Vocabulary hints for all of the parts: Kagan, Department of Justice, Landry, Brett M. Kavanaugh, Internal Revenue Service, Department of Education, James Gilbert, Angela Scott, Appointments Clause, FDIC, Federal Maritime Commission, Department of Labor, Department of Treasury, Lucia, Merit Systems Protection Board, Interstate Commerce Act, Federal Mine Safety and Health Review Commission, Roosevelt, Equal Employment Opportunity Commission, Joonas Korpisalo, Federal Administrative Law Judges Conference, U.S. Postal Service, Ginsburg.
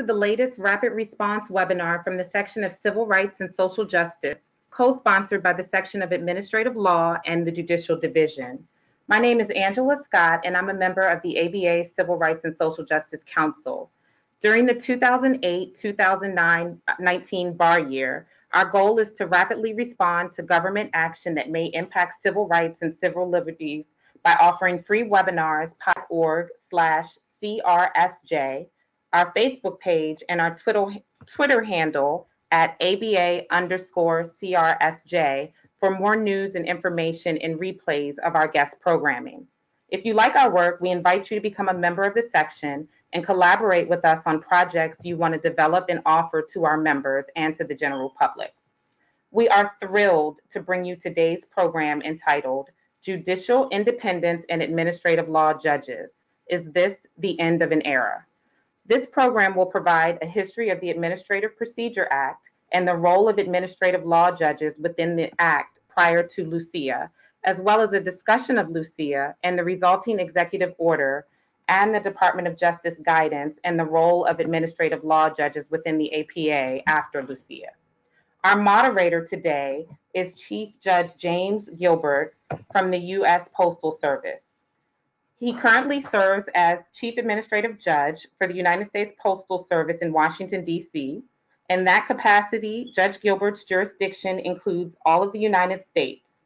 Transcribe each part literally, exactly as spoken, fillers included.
to the latest Rapid Response webinar from the section of Civil Rights and Social Justice, co-sponsored by the section of Administrative Law and the Judicial Division. My name is Angela Scott, and I'm a member of the A B A Civil Rights and Social Justice Council. During the two thousand eight to two thousand nineteen bar year, our goal is to rapidly respond to government action that may impact civil rights and civil liberties by offering free webinars, dot org slash C R S J, our Facebook page, and our Twitter, Twitter handle at A B A underscore C R S J for more news and information and replays of our guest programming. If you like our work, we invite you to become a member of the section and collaborate with us on projects you want to develop and offer to our members and to the general public. We are thrilled to bring you today's program entitled Judicial Independence and Administrative Law Judges. Is this the end of an era? This program will provide a history of the Administrative Procedure Act and the role of administrative law judges within the act prior to Lucia, as well as a discussion of Lucia and the resulting executive order and the Department of Justice guidance and the role of administrative law judges within the A P A after Lucia. Our moderator today is Chief Judge James Gilbert from the U S Postal Service. He currently serves as Chief Administrative Judge for the United States Postal Service in Washington, D C. In that capacity, Judge Gilbert's jurisdiction includes all of the United States.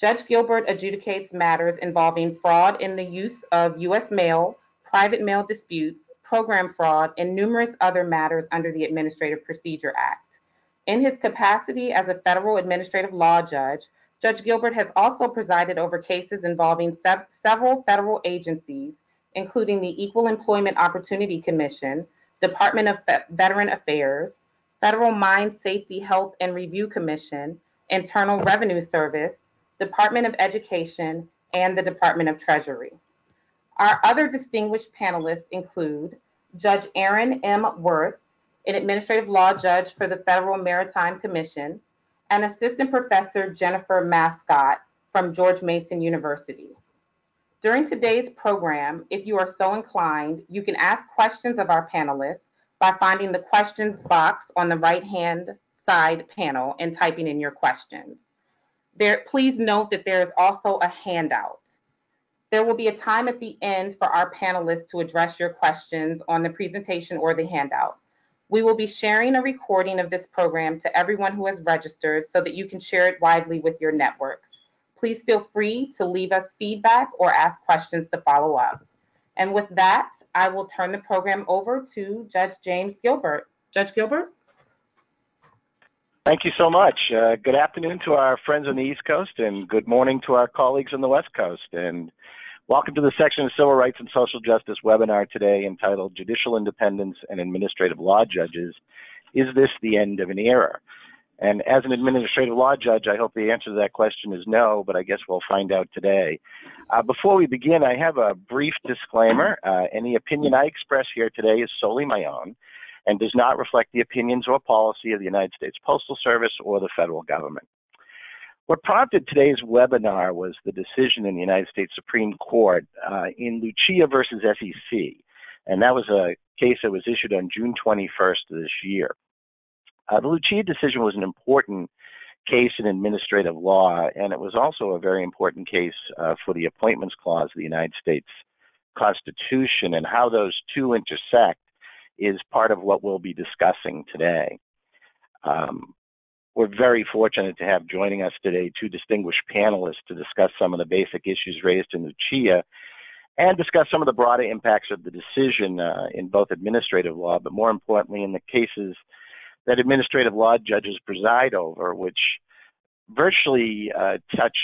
Judge Gilbert adjudicates matters involving fraud in the use of U S mail, private mail disputes, program fraud, and numerous other matters under the Administrative Procedure Act. In his capacity as a federal administrative law judge, Judge Gilbert has also presided over cases involving sev- several federal agencies, including the Equal Employment Opportunity Commission, Department of Fe- Veteran Affairs, Federal Mine Safety, Health, and Review Commission, Internal Revenue Service, Department of Education, and the Department of Treasury. Our other distinguished panelists include Judge Erin M. Wirth, an administrative law judge for the Federal Maritime Commission, and Assistant Professor Jennifer Mascott from George Mason University. During today's program, if you are so inclined, you can ask questions of our panelists by finding the questions box on the right-hand side panel and typing in your questions. There, please note that there is also a handout. There will be a time at the end for our panelists to address your questions on the presentation or the handout. We will be sharing a recording of this program to everyone who has registered so that you can share it widely with your networks. Please feel free to leave us feedback or ask questions to follow up. And with that, I will turn the program over to Judge James Gilbert. Judge Gilbert? Thank you so much. Uh, good afternoon to our friends on the East Coast and good morning to our colleagues on the West Coast. And welcome to the section of Civil Rights and Social Justice webinar today entitled Judicial Independence and Administrative Law Judges, Is This the End of an Era? And as an administrative law judge, I hope the answer to that question is no, but I guess we'll find out today. Uh, before we begin, I have a brief disclaimer. Uh, any opinion I express here today is solely my own and does not reflect the opinions or policy of the United States Postal Service or the federal government. What prompted today's webinar was the decision in the United States Supreme Court uh, in Lucia versus S E C, and that was a case that was issued on June twenty-first of this year. Uh, the Lucia decision was an important case in administrative law, and it was also a very important case uh, for the Appointments Clause of the United States Constitution, and how those two intersect is part of what we'll be discussing today. Um, we're very fortunate to have joining us today two distinguished panelists to discuss some of the basic issues raised in Lucia and discuss some of the broader impacts of the decision uh, in both administrative law, but more importantly in the cases that administrative law judges preside over, which virtually uh, touch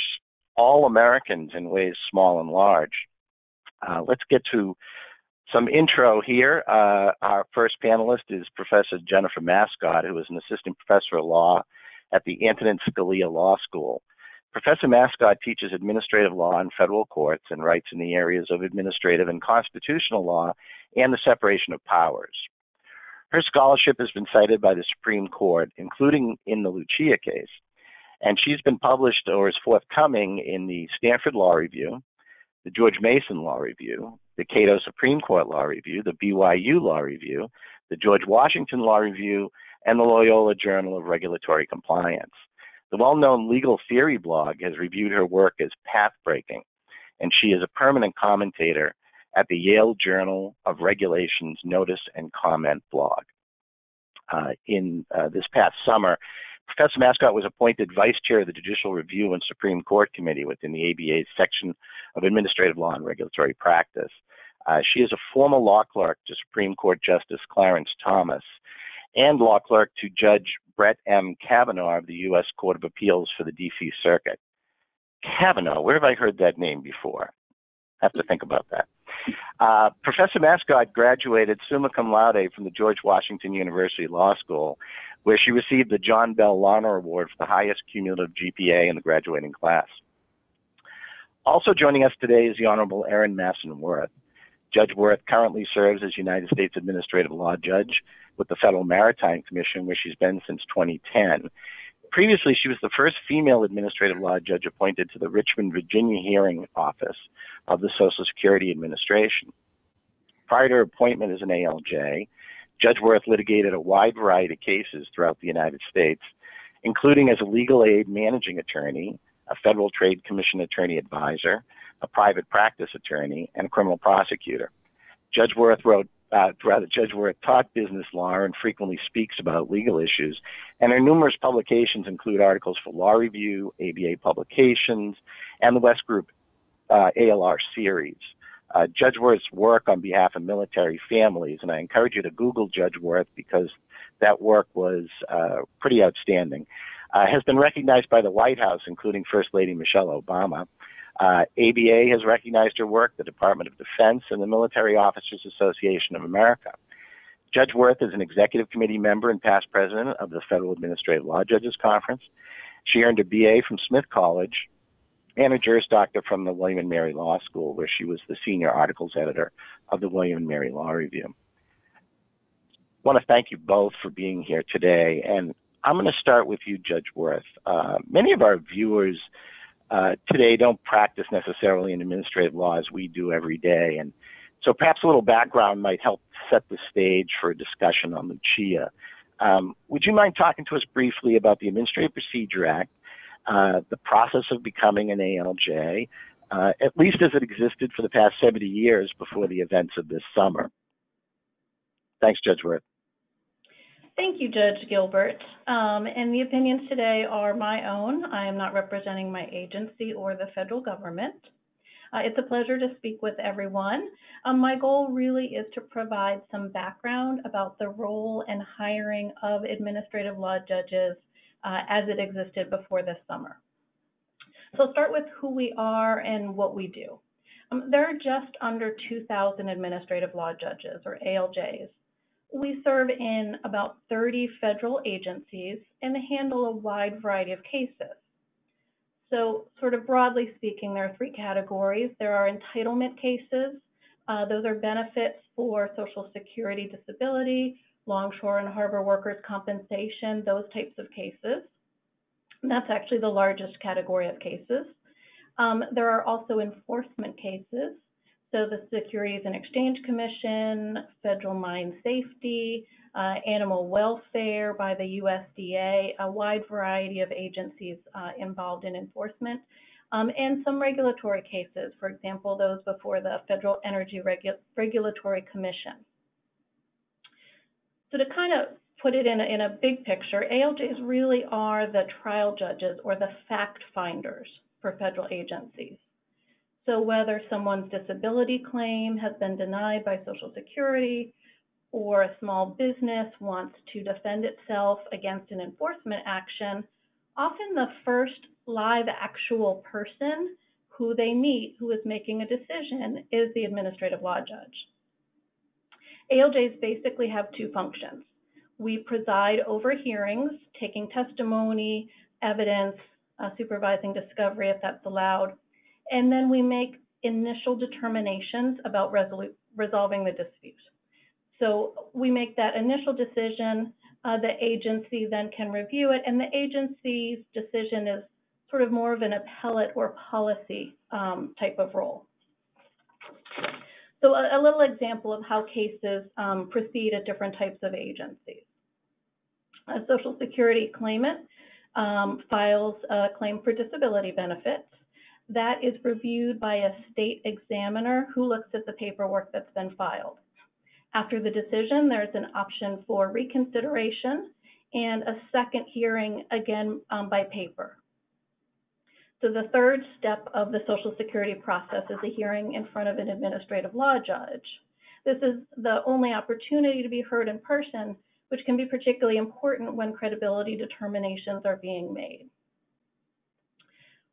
all Americans in ways small and large. Uh, let's get to some intro here. Uh, our first panelist is Professor Jennifer Mascott, who is an assistant professor of law at the Antonin Scalia Law School. Professor Mascott teaches administrative law in federal courts and writes in the areas of administrative and constitutional law and the separation of powers. Her scholarship has been cited by the Supreme Court, including in the Lucia case, and she's been published or is forthcoming in the Stanford Law Review, the George Mason Law Review, the Cato Supreme Court Law Review, the B Y U Law Review, the George Washington Law Review, and the Loyola Journal of Regulatory Compliance. The well-known Legal Theory blog has reviewed her work as pathbreaking, and she is a permanent commentator at the Yale Journal of Regulations Notice and Comment blog. Uh, in uh, this past summer, Professor Mascott was appointed Vice Chair of the Judicial Review and Supreme Court Committee within the A B A's section of Administrative Law and Regulatory Practice. Uh, she is a former law clerk to Supreme Court Justice Clarence Thomas and law clerk to Judge Brett M. Kavanaugh of the U S Court of Appeals for the D C Circuit. Kavanaugh, where have I heard that name before? I have to think about that. Uh, Professor Mascott graduated summa cum laude from the George Washington University Law School, where she received the John Bell Larner Award for the highest cumulative G P A in the graduating class. Also joining us today is the Honorable Erin M. Wirth. Judge Wirth currently serves as United States Administrative Law Judge with the Federal Maritime Commission, where she's been since twenty ten. Previously, she was the first female administrative law judge appointed to the Richmond, Virginia hearing office of the Social Security Administration. Prior to her appointment as an A L J, Judge Wirth litigated a wide variety of cases throughout the United States, including as a legal aid managing attorney, a Federal Trade Commission attorney advisor, a private practice attorney, and a criminal prosecutor. Judge Wirth wrote Uh, rather, Judge Wirth taught business law and frequently speaks about legal issues, and her numerous publications include articles for Law Review, A B A Publications, and the West Group uh, A L R series. Uh, Judge Wirth's work on behalf of military families, and I encourage you to Google Judge Wirth because that work was uh, pretty outstanding, uh, has been recognized by the White House, including First Lady Michelle Obama. Uh, A B A has recognized her work, the Department of Defense, and the Military Officers Association of America. Judge Wirth is an executive committee member and past president of the Federal Administrative Law Judges Conference. She earned a B A from Smith College and a Juris Doctor from the William and Mary Law School, where she was the senior articles editor of the William and Mary Law Review. I want to thank you both for being here today, and I'm going to start with you, Judge Wirth. Uh, many of our viewers Uh, today don't practice necessarily in administrative law as we do every day. And so perhaps a little background might help set the stage for a discussion on Lucia. Um, would you mind talking to us briefly about the Administrative Procedure Act, uh, the process of becoming an A L J, uh, at least as it existed for the past seventy years before the events of this summer? Thanks, Judge Wirth. Thank you, Judge Gilbert. Um, and the opinions today are my own. I am not representing my agency or the federal government. Uh, it's a pleasure to speak with everyone. Um, my goal really is to provide some background about the role and hiring of administrative law judges uh, as it existed before this summer. So I'll start with who we are and what we do. Um, there are just under two thousand administrative law judges, or A L Js. We serve in about thirty federal agencies and handle a wide variety of cases. So sort of broadly speaking, there are three categories. There are entitlement cases. Uh, those are benefits for Social Security disability, longshore and harbor workers' compensation, those types of cases. And that's actually the largest category of cases. Um, there are also enforcement cases. So the Securities and Exchange Commission, Federal Mine Safety, uh, Animal Welfare by the U S D A, a wide variety of agencies uh, involved in enforcement, um, and some regulatory cases, for example, those before the Federal Energy Regu Regulatory Commission. So to kind of put it in a, in a big picture, A L Js really are the trial judges or the fact finders for federal agencies. So whether someone's disability claim has been denied by Social Security or a small business wants to defend itself against an enforcement action, often the first live actual person who they meet who is making a decision is the administrative law judge. A L Js basically have two functions. We preside over hearings, taking testimony, evidence, uh, supervising discovery if that's allowed, and then we make initial determinations about resolving the dispute. So we make that initial decision, uh, the agency then can review it, and the agency's decision is sort of more of an appellate or policy um, type of role. So a, a little example of how cases um, proceed at different types of agencies. A Social Security claimant um, files a claim for disability benefits. That is reviewed by a state examiner who looks at the paperwork that's been filed. After the decision, there's an option for reconsideration and a second hearing, again, um, by paper. So the third step of the Social Security process is a hearing in front of an administrative law judge. This is the only opportunity to be heard in person, which can be particularly important when credibility determinations are being made.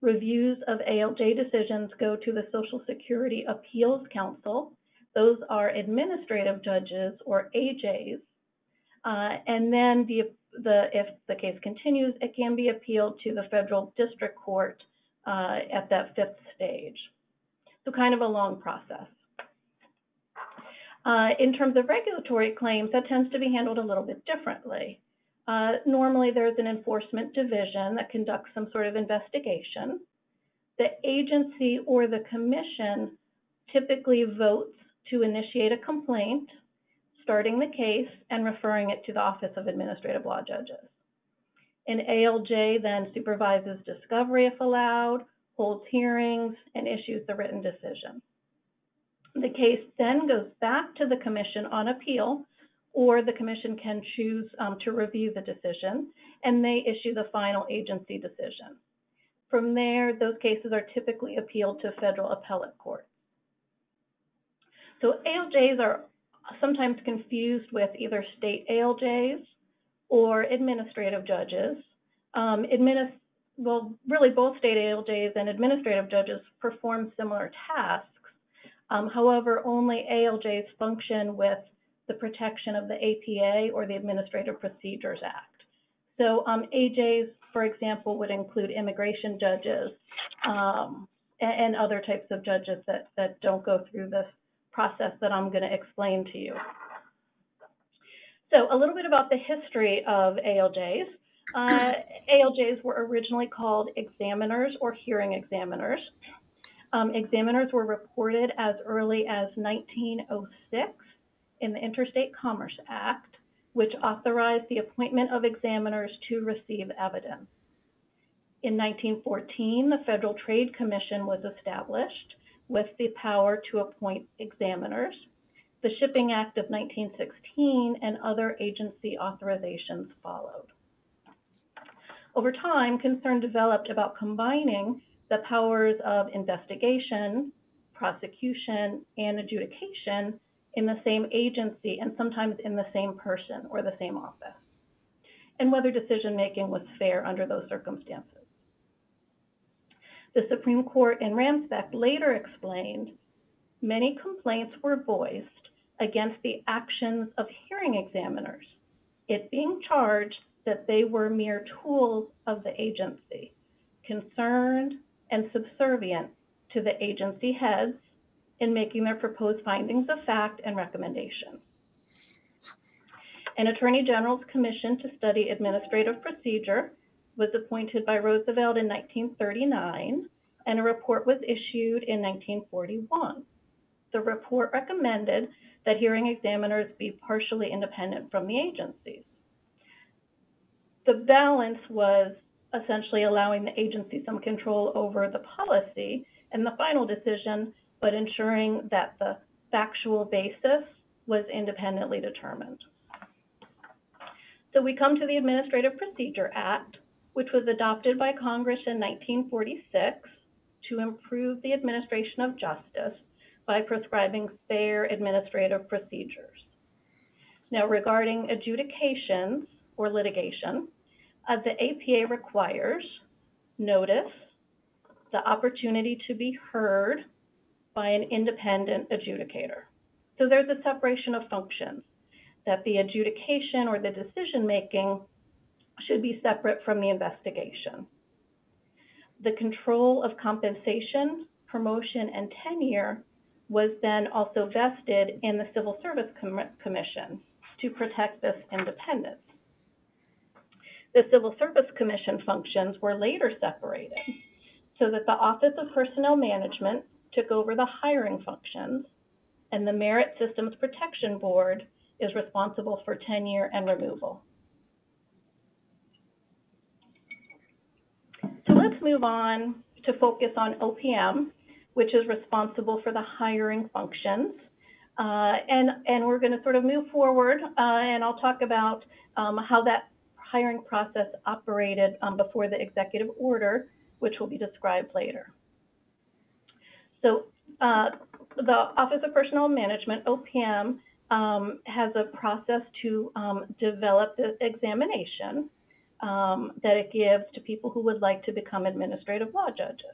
Reviews of A L J decisions go to the Social Security Appeals Council. Those are administrative judges, or A Js. Uh, and then the, the, if the case continues, it can be appealed to the federal district court uh, at that fifth stage. So kind of a long process. Uh, in terms of regulatory claims, that tends to be handled a little bit differently. Uh, normally, there's an enforcement division that conducts some sort of investigation. The agency or the commission typically votes to initiate a complaint, starting the case and referring it to the Office of Administrative Law Judges. An A L J then supervises discovery if allowed, holds hearings, and issues the written decision. The case then goes back to the commission on appeal, or the commission can choose um, to review the decision, and they issue the final agency decision. From there, those cases are typically appealed to federal appellate courts. So A L Js are sometimes confused with either state A L Js or administrative judges. Um, administ well, really both state A L Js and administrative judges perform similar tasks. Um, however, only A L Js function with the protection of the A P A or the Administrative Procedures Act. So um, A Js, for example, would include immigration judges um, and, and other types of judges that, that don't go through this process that I'm going to explain to you. So a little bit about the history of A L Js. Uh, A L Js were originally called examiners or hearing examiners. Um, examiners were reported as early as nineteen oh six. In the Interstate Commerce Act, which authorized the appointment of examiners to receive evidence. In nineteen fourteen, the Federal Trade Commission was established with the power to appoint examiners. The Shipping Act of nineteen sixteen and other agency authorizations followed. Over time, concern developed about combining the powers of investigation, prosecution, and adjudication in the same agency, and sometimes in the same person or the same office, and whether decision-making was fair under those circumstances. The Supreme Court in Ramsbeck later explained many complaints were voiced against the actions of hearing examiners, it being charged that they were mere tools of the agency, concerned and subservient to the agency heads, in making their proposed findings of fact and recommendations. An Attorney General's Commission to Study Administrative Procedure was appointed by Roosevelt in nineteen thirty-nine, and a report was issued in nineteen forty-one. The report recommended that hearing examiners be partially independent from the agencies. The balance was essentially allowing the agency some control over the policy, and the final decision but ensuring that the factual basis was independently determined. So we come to the Administrative Procedure Act, which was adopted by Congress in nineteen forty-six to improve the administration of justice by prescribing fair administrative procedures. Now, regarding adjudications or litigation, uh, the A P A requires notice, the opportunity to be heard, by an independent adjudicator. So there's a separation of functions, that the adjudication or the decision-making should be separate from the investigation. The control of compensation, promotion, and tenure was then also vested in the Civil Service Com- Commission to protect this independence. The Civil Service Commission functions were later separated so that the Office of Personnel Management took over the hiring functions, and the Merit Systems Protection Board is responsible for tenure and removal. So let's move on to focus on O P M, which is responsible for the hiring functions. Uh, and, and we're going to sort of move forward, uh, and I'll talk about um, how that hiring process operated um, before the executive order, which will be described later. So uh, the Office of Personnel Management, O P M, um, has a process to um, develop the examination um, that it gives to people who would like to become administrative law judges.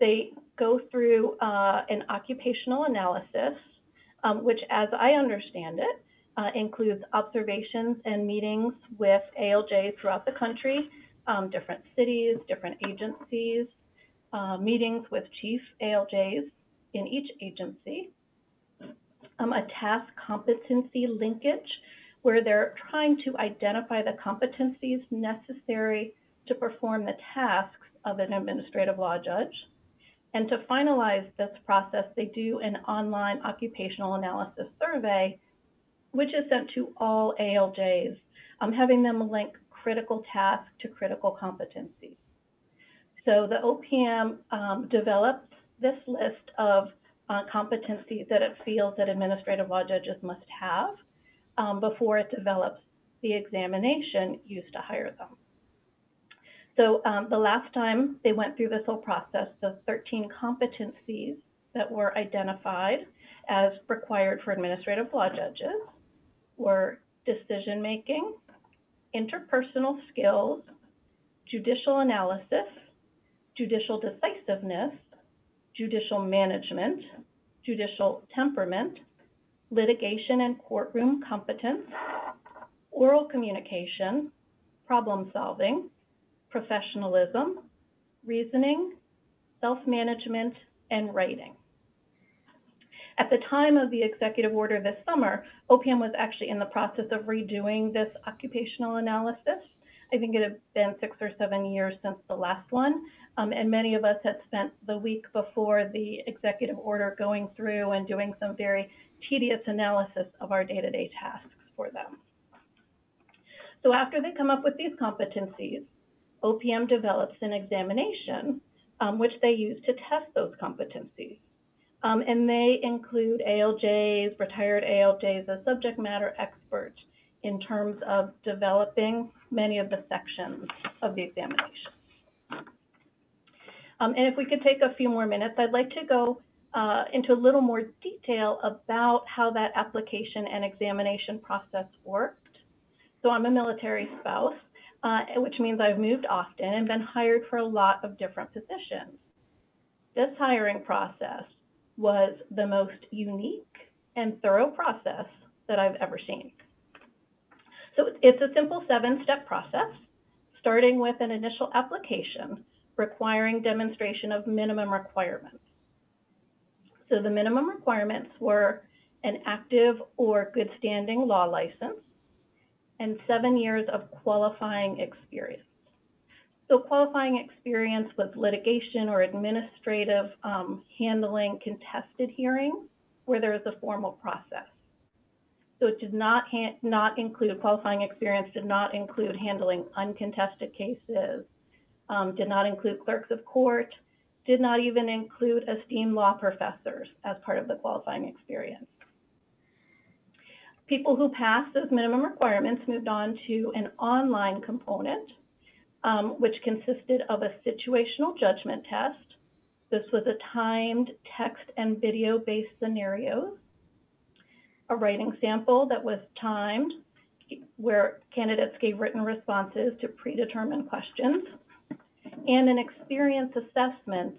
They go through uh, an occupational analysis, um, which, as I understand it, uh, includes observations and meetings with A L Js throughout the country, um, different cities, different agencies, uh, meetings with chief A L Js in each agency, um, a task competency linkage, where they're trying to identify the competencies necessary to perform the tasks of an administrative law judge. And to finalize this process, they do an online occupational analysis survey, which is sent to all A L Js, um, having them link critical tasks to critical competencies. So the O P M um, develops this list of uh, competencies that it feels that administrative law judges must have um, before it develops the examination used to hire them. So um, the last time they went through this whole process, the thirteen competencies that were identified as required for administrative law judges were decision-making, interpersonal skills, judicial analysis, judicial decisiveness, judicial management, judicial temperament, litigation and courtroom competence, oral communication, problem-solving, professionalism, reasoning, self-management, and writing. At the time of the executive order this summer, O P M was actually in the process of redoing this occupational analysis. I think it had been six or seven years since the last one, um, and many of us had spent the week before the executive order going through and doing some very tedious analysis of our day-to-day tasks for them. So after they come up with these competencies, O P M develops an examination, um, which they use to test those competencies. Um, and they include A L Js, retired A L Js, as subject matter experts in terms of developing many of the sections of the examination. Um, and if we could take a few more minutes, I'd like to go uh, into a little more detail about how that application and examination process worked. So I'm a military spouse, Uh, which means I've moved often and been hired for a lot of different positions. This hiring process was the most unique and thorough process that I've ever seen. So it's a simple seven-step process, starting with an initial application requiring demonstration of minimum requirements. So the minimum requirements were an active or good standing law license, and seven years of qualifying experience. So qualifying experience was litigation or administrative um, handling contested hearings where there is a formal process. So it did not, not include, qualifying experience did not include handling uncontested cases, um, did not include clerks of court, did not even include esteemed law professors as part of the qualifying experience. People who passed those minimum requirements moved on to an online component, um, which consisted of a situational judgment test. This was a timed text and video-based scenarios, a writing sample that was timed, where candidates gave written responses to predetermined questions, and an experience assessment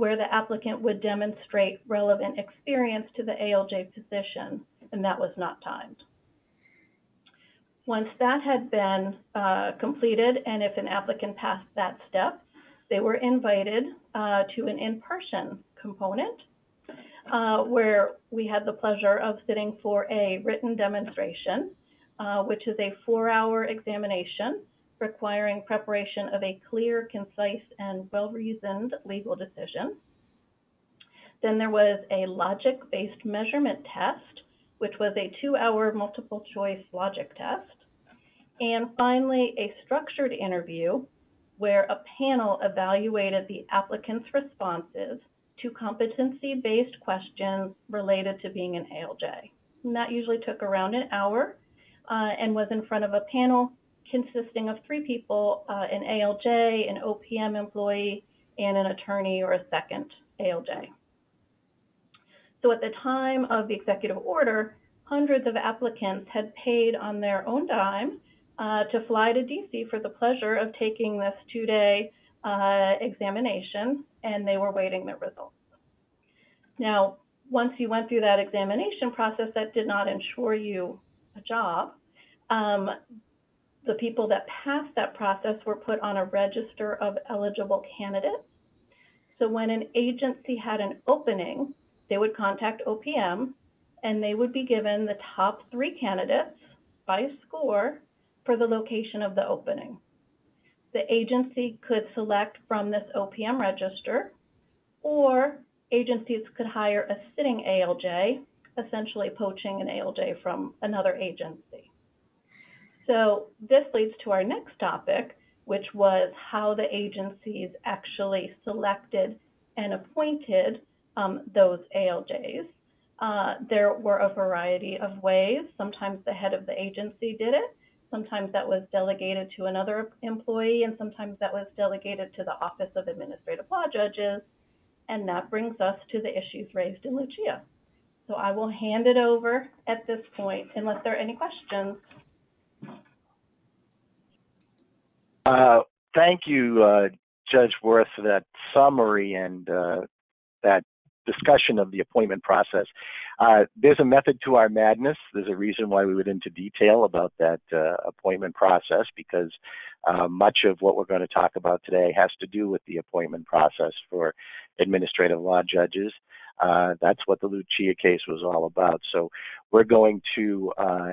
where the applicant would demonstrate relevant experience to the A L J position, and that was not timed. Once that had been uh, completed, and if an applicant passed that step, they were invited uh, to an in-person component uh, where we had the pleasure of sitting for a written demonstration, uh, which is a four-hour examination requiring preparation of a clear, concise, and well-reasoned legal decision. Then there was a logic-based measurement test, which was a two-hour multiple-choice logic test. And finally, a structured interview where a panel evaluated the applicant's responses to competency-based questions related to being an A L J. And that usually took around an hour uh, and was in front of a panel consisting of three people, uh, an A L J, an O P M employee, and an attorney or a second A L J. So at the time of the executive order, hundreds of applicants had paid on their own dime uh, to fly to D C for the pleasure of taking this two-day uh, examination, and they were waiting their results. Now, once you went through that examination process, that did not ensure you a job. Um, the people that passed that process were put on a register of eligible candidates. So when an agency had an opening, they would contact O P M, and they would be given the top three candidates by score for the location of the opening. The agency could select from this O P M register, or agencies could hire a sitting A L J, essentially poaching an A L J from another agency. So this leads to our next topic, which was how the agencies actually selected and appointed um, those A L Js. Uh, there were a variety of ways. Sometimes the head of the agency did it. Sometimes that was delegated to another employee, and sometimes that was delegated to the Office of Administrative Law Judges. And that brings us to the issues raised in Lucia. So I will hand it over at this point, unless there are any questions. Uh, thank you, uh, Judge Wirth, for that summary and uh, that discussion of the appointment process. Uh, there's a method to our madness. There's a reason why we went into detail about that uh, appointment process, because uh, much of what we're going to talk about today has to do with the appointment process for administrative law judges. Uh, that's what the Lucia case was all about. So we're going to uh,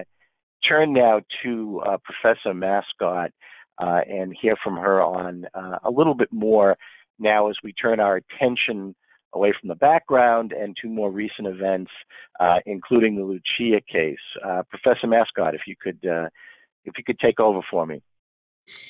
turn now to uh, Professor Mascott uh, and hear from her on uh, a little bit more now as we turn our attention away from the background and to more recent events, uh, including the Lucia case. Uh, Professor Mascott, if you could, uh, if you could take over for me.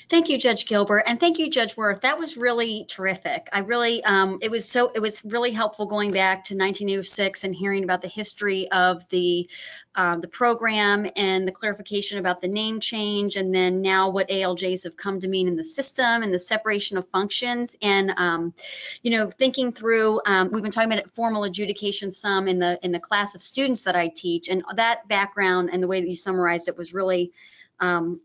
Thank you, Judge Gilbert, and thank you, Judge Wirth. That was really terrific. I really, um, it was so, it was really helpful going back to nineteen oh six and hearing about the history of the um, the program and the clarification about the name change, and then now what A L Js have come to mean in the system and the separation of functions. And um, you know, thinking through, um, we've been talking about formal adjudication some in the in the class of students that I teach, and that background and the way that you summarized it was really. Um,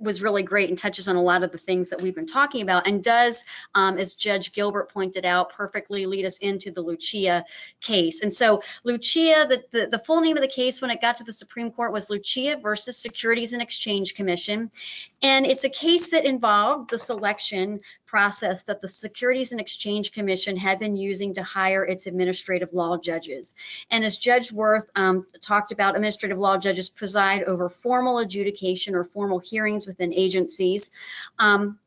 was really great and touches on a lot of the things that we've been talking about, and does, um, as Judge Gilbert pointed out, perfectly lead us into the Lucia case. And so Lucia, the, the, the full name of the case when it got to the Supreme Court was Lucia versus Securities and Exchange Commission. And it's a case that involved the selection process that the Securities and Exchange Commission had been using to hire its administrative law judges. And as Judge Wirth um, talked about, administrative law judges preside over formal adjudication or formal hearings within agencies. Um,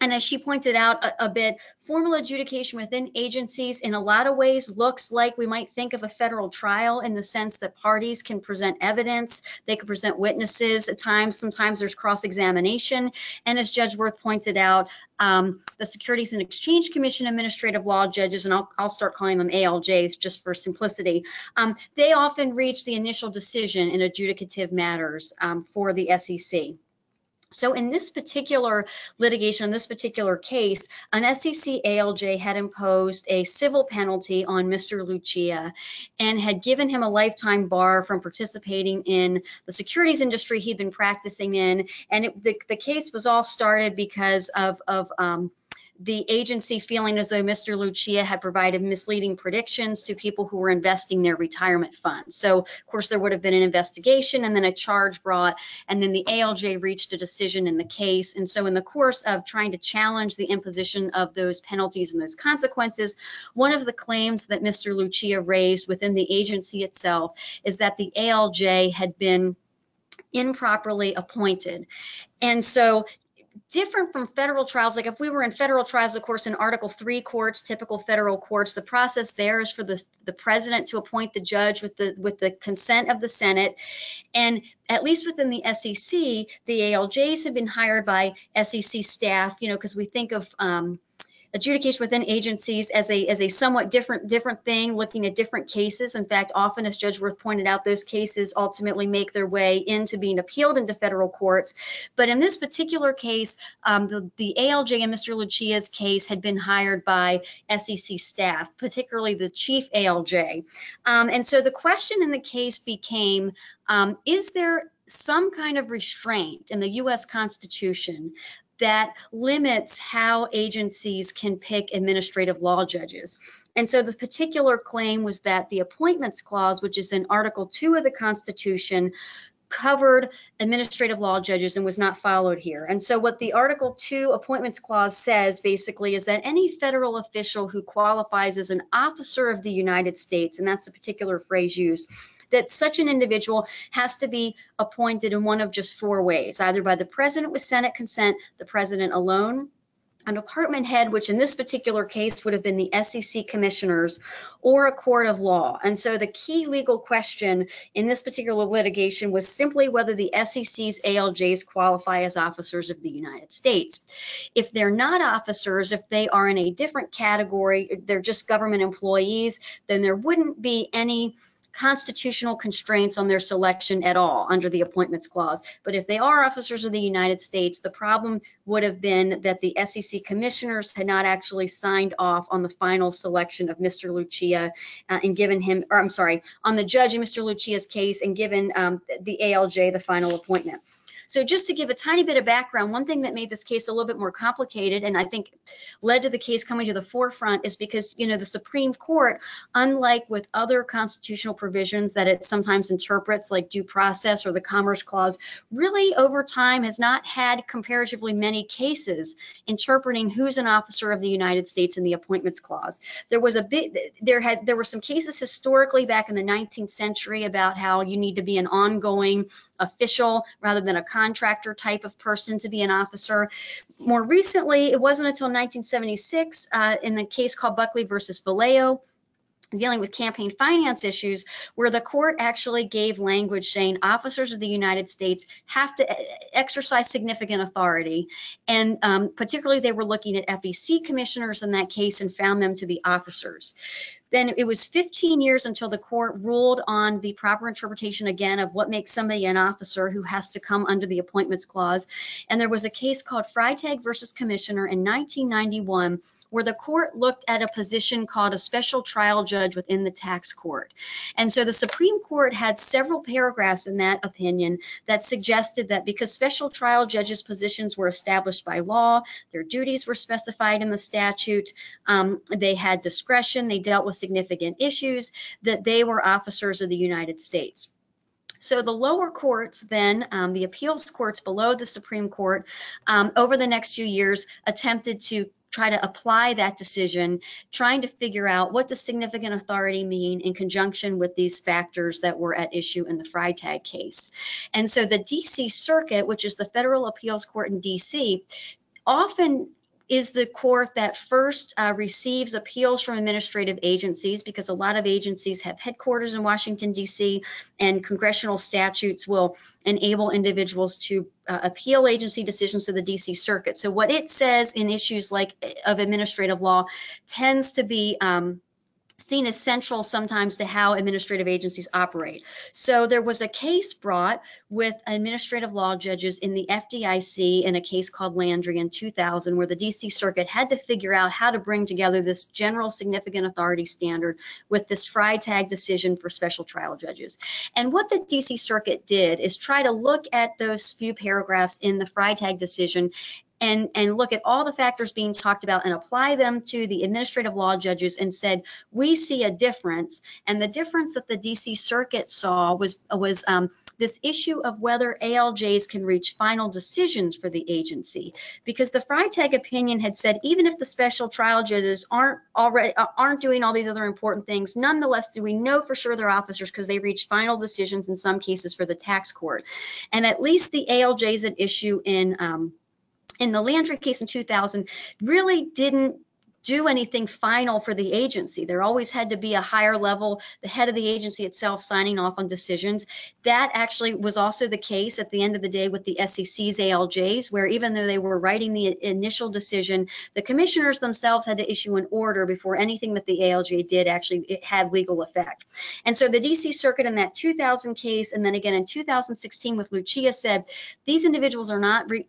And as she pointed out a, a bit, formal adjudication within agencies in a lot of ways looks like we might think of a federal trial, in the sense that parties can present evidence, they can present witnesses at times, sometimes there's cross-examination. And as Judge Wirth pointed out, um, the Securities and Exchange Commission administrative law judges, and I'll, I'll start calling them A L Js just for simplicity, um, they often reach the initial decision in adjudicative matters um, for the S E C. So in this particular litigation, in this particular case, an S E C A L J had imposed a civil penalty on Mister Lucia and had given him a lifetime bar from participating in the securities industry he'd been practicing in. And it, the, the case was all started because of, of um, the agency feeling as though Mister Lucia had provided misleading predictions to people who were investing their retirement funds. So, of course, there would have been an investigation and then a charge brought, and then the A L J reached a decision in the case. And so in the course of trying to challenge the imposition of those penalties and those consequences, one of the claims that Mister Lucia raised within the agency itself is that the A L J had been improperly appointed. And so different from federal trials. Like if we were in federal trials, of course, in Article three courts, typical federal courts, the process there is for the, the president to appoint the judge with the with the consent of the Senate. And at least within the S E C, the A L Js have been hired by S E C staff, you know, because we think of um, adjudication within agencies as a as a somewhat different different thing, looking at different cases. In fact, often, as Judge Wirth pointed out, those cases ultimately make their way into being appealed into federal courts. But in this particular case, um, the, the A L J in Mister Lucia's case had been hired by S E C staff, particularly the chief A L J. Um, and so the question in the case became, um, is there some kind of restraint in the U S Constitution that limits how agencies can pick administrative law judges? And so the particular claim was that the Appointments Clause, which is in Article two of the Constitution, covered administrative law judges and was not followed here. And so what the Article two Appointments Clause says basically is that any federal official who qualifies as an officer of the United States, and that's a particular phrase used, that such an individual has to be appointed in one of just four ways, either by the president with Senate consent, the president alone, a department head, which in this particular case would have been the S E C commissioners, or a court of law. And so the key legal question in this particular litigation was simply whether the S E C's A L Js qualify as officers of the United States. If they're not officers, if they are in a different category, they're just government employees, then there wouldn't be any constitutional constraints on their selection at all under the Appointments Clause. But if they are officers of the United States, the problem would have been that the S E C commissioners had not actually signed off on the final selection of Mister Lucia uh, and given him, or I'm sorry, on the judge in Mister Lucia's case and given um, the A L J the final appointment. So just to give a tiny bit of background, one thing that made this case a little bit more complicated and I think led to the case coming to the forefront is because, you know, the Supreme Court, unlike with other constitutional provisions that it sometimes interprets like due process or the Commerce Clause, really over time has not had comparatively many cases interpreting who's an officer of the United States in the Appointments Clause. There was a bit, there had, there were some cases historically back in the nineteenth century about how you need to be an ongoing official rather than a contractor type of person to be an officer. More recently, it wasn't until nineteen seventy-six uh, in the case called Buckley versus Vallejo, dealing with campaign finance issues, where the court actually gave language saying officers of the United States have to exercise significant authority. And um, particularly they were looking at F E C commissioners in that case and found them to be officers. Then it was fifteen years until the court ruled on the proper interpretation again of what makes somebody an officer who has to come under the Appointments Clause. And there was a case called Freitag versus Commissioner in nineteen ninety-one, where the court looked at a position called a special trial judge within the tax court. And so the Supreme Court had several paragraphs in that opinion that suggested that because special trial judges' positions were established by law, their duties were specified in the statute, um, they had discretion, they dealt with significant issues, that they were officers of the United States. So the lower courts then, um, the appeals courts below the Supreme Court, um, over the next few years attempted to try to apply that decision, trying to figure out what does significant authority mean in conjunction with these factors that were at issue in the Freitag case. And so the D C Circuit, which is the Federal Appeals Court in D C, often is the court that first uh, receives appeals from administrative agencies, because a lot of agencies have headquarters in Washington, D C, and congressional statutes will enable individuals to uh, appeal agency decisions to the D C Circuit. So what it says in issues like of administrative law tends to be um, seen as central sometimes to how administrative agencies operate. So there was a case brought with administrative law judges in the F D I C in a case called Landry in two thousand, where the D C Circuit had to figure out how to bring together this general significant authority standard with this Freitag decision for special trial judges. And what the D C Circuit did is try to look at those few paragraphs in the Freitag decision And, and look at all the factors being talked about and apply them to the administrative law judges, and said, we see a difference. And the difference that the D C Circuit saw was, was um, this issue of whether A L Js can reach final decisions for the agency. Because the Freitag opinion had said, even if the special trial judges aren't, already, aren't doing all these other important things, nonetheless, do we know for sure they're officers because they reach final decisions in some cases for the tax court. And at least the A L Js at issue in um, in the Landry case in two thousand really didn't do anything final for the agency. There always had to be a higher level, the head of the agency itself signing off on decisions. That actually was also the case at the end of the day with the S E C's A L Js, where even though they were writing the initial decision, the commissioners themselves had to issue an order before anything that the A L J did actually it had legal effect. And so the D C Circuit in that two thousand case, and then again in two thousand sixteen with Lucia, said these individuals are not re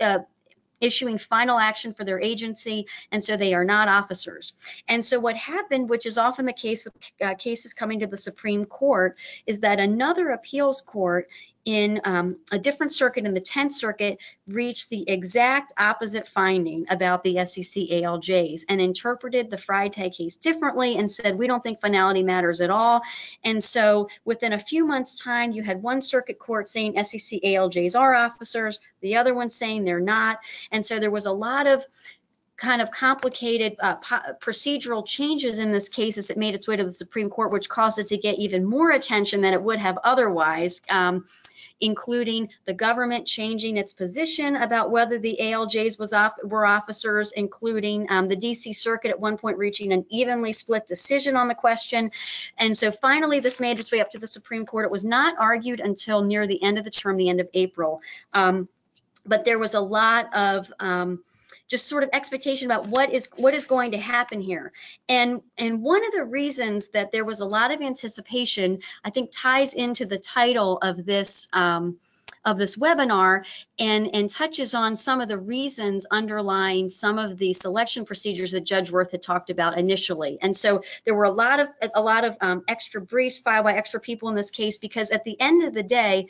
uh, issuing final action for their agency, and so they are not officers. And so what happened, which is often the case with uh, cases coming to the Supreme Court, is that another appeals court in um, a different circuit, in the tenth Circuit, reached the exact opposite finding about the S E C A L Js and interpreted the Friday case differently and said, we don't think finality matters at all. And so within a few months' time, you had one circuit court saying S E C A L Js are officers, the other one saying they're not. And so there was a lot of kind of complicated uh, procedural changes in this case as it made its way to the Supreme Court, which caused it to get even more attention than it would have otherwise. Um, including the government changing its position about whether the A L Js was off, were officers, including um, the D C Circuit at one point reaching an evenly split decision on the question. And so finally, this made its way up to the Supreme Court. It was not argued until near the end of the term, the end of April. Um, but there was a lot of um, just sort of expectation about what is what is going to happen here. And, and one of the reasons that there was a lot of anticipation, I think, ties into the title of this um, of this webinar and, and touches on some of the reasons underlying some of the selection procedures that Judge Wirth had talked about initially. And so there were a lot of a lot of um, extra briefs filed by extra people in this case, because at the end of the day,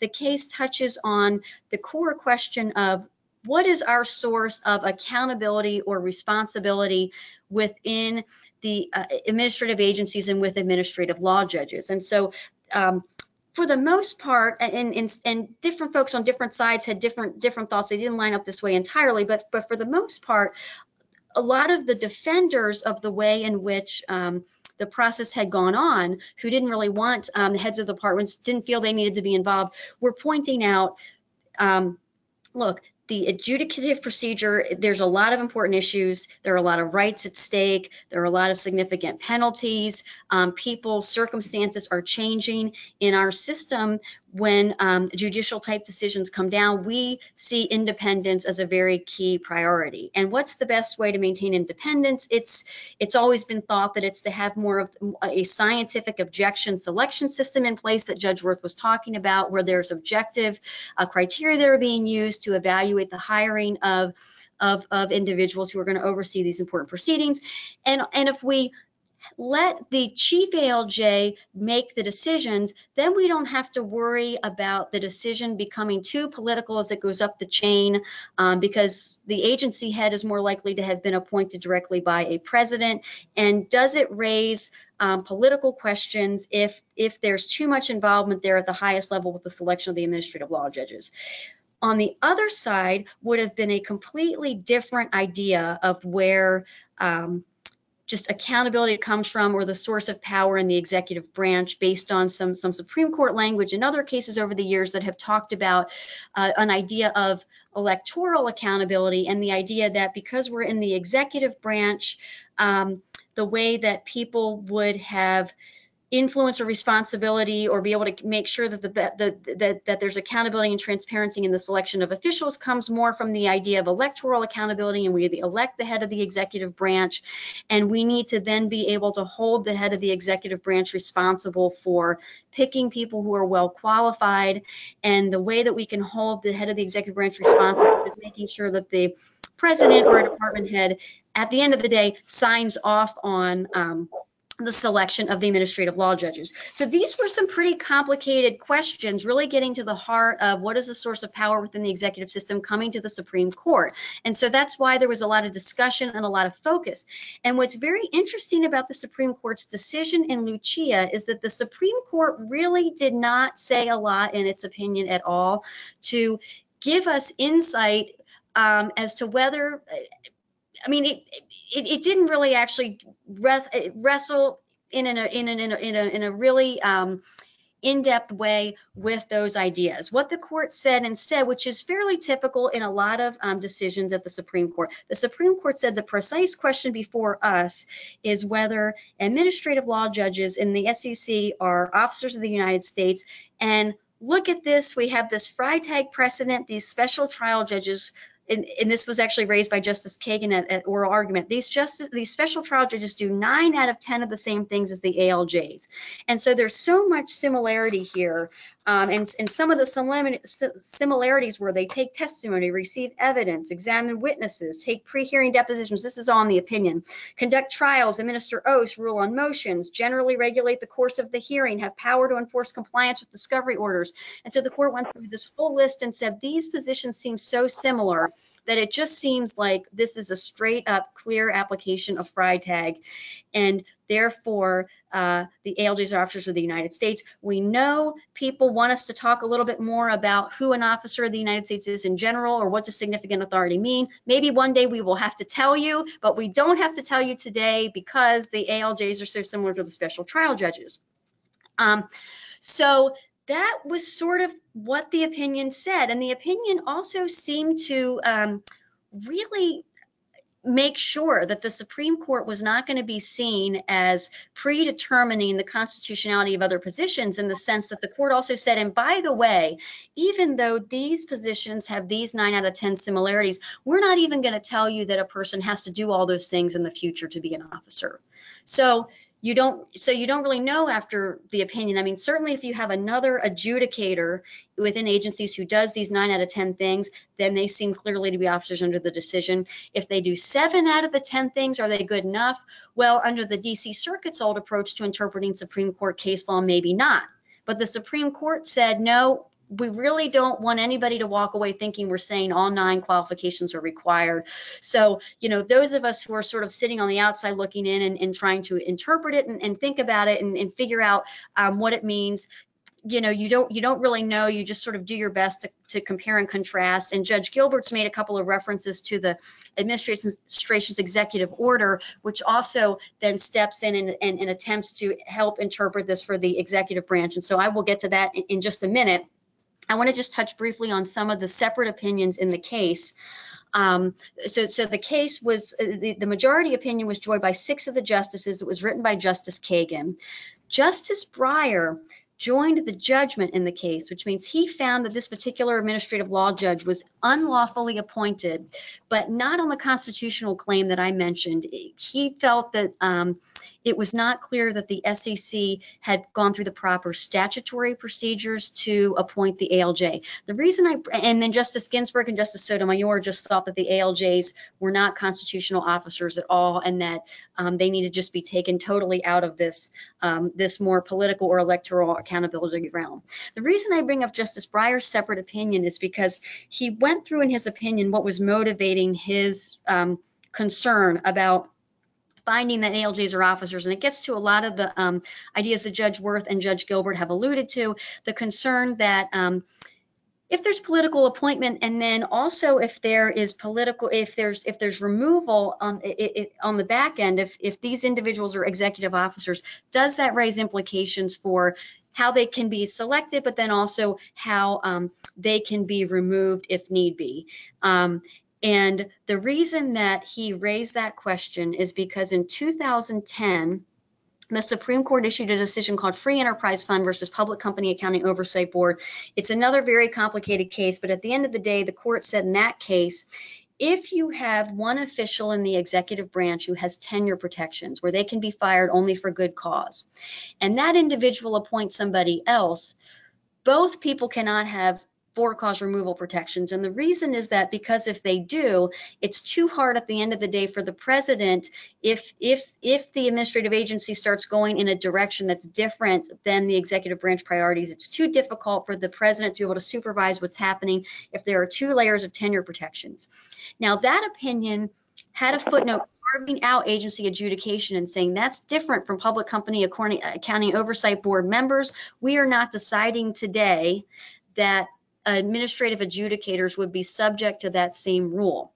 the case touches on the core question of what is our source of accountability or responsibility within the uh, administrative agencies and with administrative law judges? And so um, for the most part, and, and, and different folks on different sides had different different thoughts. They didn't line up this way entirely, but, but for the most part, a lot of the defenders of the way in which um, the process had gone on, who didn't really want, um, the heads of the departments didn't feel they needed to be involved, were pointing out, um, look, the adjudicative procedure, there's a lot of important issues. There are a lot of rights at stake. There are a lot of significant penalties. Um, people's circumstances are changing in our system. When um, judicial type decisions come down, we see independence as a very key priority. And what's the best way to maintain independence? It's it's always been thought that it's to have more of a scientific objection selection system in place that Judge Wirth was talking about, where there's objective uh, criteria that are being used to evaluate the hiring of of, of individuals who are going to oversee these important proceedings. And and if we let the chief A L J make the decisions, then we don't have to worry about the decision becoming too political as it goes up the chain, um, because the agency head is more likely to have been appointed directly by a president. And does it raise um, political questions if, if there's too much involvement there at the highest level with the selection of the administrative law judges? On the other side would have been a completely different idea of where um, just accountability comes from, or the source of power in the executive branch, based on some, some Supreme Court language and other cases over the years that have talked about uh, an idea of electoral accountability and the idea that because we're in the executive branch, um, the way that people would have influence or responsibility or be able to make sure that the, the that that there's accountability and transparency in the selection of officials comes more from the idea of electoral accountability, and we elect the head of the executive branch, and we need to then be able to hold the head of the executive branch responsible for picking people who are well qualified. And the way that we can hold the head of the executive branch responsible is making sure that the president or a department head at the end of the day signs off on um, the selection of the administrative law judges. So these were some pretty complicated questions, really getting to the heart of what is the source of power within the executive system, coming to the Supreme Court. And so that's why there was a lot of discussion and a lot of focus. And what's very interesting about the Supreme Court's decision in Lucia is that the Supreme Court really did not say a lot in its opinion at all to give us insight um, as to whether, I mean, it, it, it didn't really actually rest, wrestle in, an, in, an, in, a, in, a, in a really um, in-depth way with those ideas. What the court said instead, which is fairly typical in a lot of um, decisions at the Supreme Court, the Supreme Court said the precise question before us is whether administrative law judges in the S E C are officers of the United States. And look at this, we have this Freitag precedent, these special trial judges. And, and this was actually raised by Justice Kagan at, at oral argument. These justice, these special trial judges do nine out of ten of the same things as the A L Js. And so there's so much similarity here. Um, and, and some of the similarities were they take testimony, receive evidence, examine witnesses, take pre-hearing depositions. This is all in the opinion. Conduct trials, administer oaths, rule on motions, generally regulate the course of the hearing, have power to enforce compliance with discovery orders. And so the court went through this whole list and said, these positions seem so similar that it just seems like this is a straight up clear application of Freitag, and therefore uh, the A L Js are officers of the United States. We know people want us to talk a little bit more about who an officer of the United States is in general, or what does significant authority mean. Maybe one day we will have to tell you, but we don't have to tell you today because the A L Js are so similar to the special trial judges. Um, so that was sort of what the opinion said. And the opinion also seemed to um, really make sure that the Supreme Court was not going to be seen as predetermining the constitutionality of other positions, in the sense that the court also said, and by the way, even though these positions have these nine out of ten similarities, we're not even going to tell you that a person has to do all those things in the future to be an officer. So You don't, so you don't really know after the opinion. I mean, certainly if you have another adjudicator within agencies who does these nine out of ten things, then they seem clearly to be officers under the decision. If they do seven out of the ten things, are they good enough? Well, under the D C Circuit's old approach to interpreting Supreme Court case law, maybe not. But the Supreme Court said, no, we really don't want anybody to walk away thinking we're saying all nine qualifications are required. So, you know, those of us who are sort of sitting on the outside looking in and, and trying to interpret it and, and think about it and, and figure out um, what it means, you know, you don't you don't really know. You just sort of do your best to, to compare and contrast. And Judge Gilbert's made a couple of references to the administration's executive order, which also then steps in and, and, and attempts to help interpret this for the executive branch. And so I will get to that in, in just a minute. I want to just touch briefly on some of the separate opinions in the case. Um, so, so the case was, the, the majority opinion was joined by six of the justices. It was written by Justice Kagan. Justice Breyer joined the judgment in the case, which means he found that this particular administrative law judge was unlawfully appointed, but not on the constitutional claim that I mentioned. He felt that um, it was not clear that the S E C had gone through the proper statutory procedures to appoint the A L J. The reason I, and then Justice Ginsburg and Justice Sotomayor just thought that the A L Js were not constitutional officers at all, and that um, they need to just be taken totally out of this, um, this more political or electoral accountability realm. The reason I bring up Justice Breyer's separate opinion is because he went through in his opinion what was motivating his um, concern about finding that A L Js are officers, and it gets to a lot of the um, ideas that Judge Wirth and Judge Gilbert have alluded to, the concern that um, if there's political appointment, and then also if there is political, if there's if there's removal on it, it, on the back end, if if these individuals are executive officers, does that raise implications for how they can be selected, but then also how um, they can be removed if need be. Um, And the reason that he raised that question is because in two thousand ten, the Supreme Court issued a decision called Free Enterprise Fund versus Public Company Accounting Oversight Board. It's another very complicated case, but at the end of the day, the court said in that case, if you have one official in the executive branch who has tenure protections where they can be fired only for good cause, and that individual appoints somebody else, both people cannot have for cause removal protections. And the reason is that because if they do, it's too hard at the end of the day for the president, if if if the administrative agency starts going in a direction that's different than the executive branch priorities, it's too difficult for the president to be able to supervise what's happening if there are two layers of tenure protections. Now, that opinion had a footnote carving out agency adjudication and saying that's different from public company accounting oversight board members. We are not deciding today that administrative adjudicators would be subject to that same rule.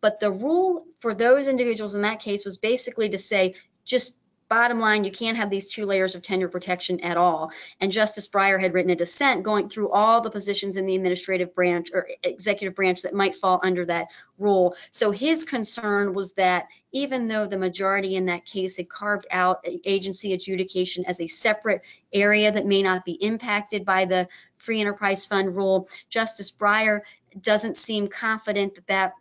But the rule for those individuals in that case was basically to say, just bottom line, you can't have these two layers of tenure protection at all. And Justice Breyer had written a dissent going through all the positions in the administrative branch or executive branch that might fall under that rule. So his concern was that even though the majority in that case had carved out agency adjudication as a separate area that may not be impacted by the Free Enterprise Fund rule, Justice Breyer doesn't seem confident that that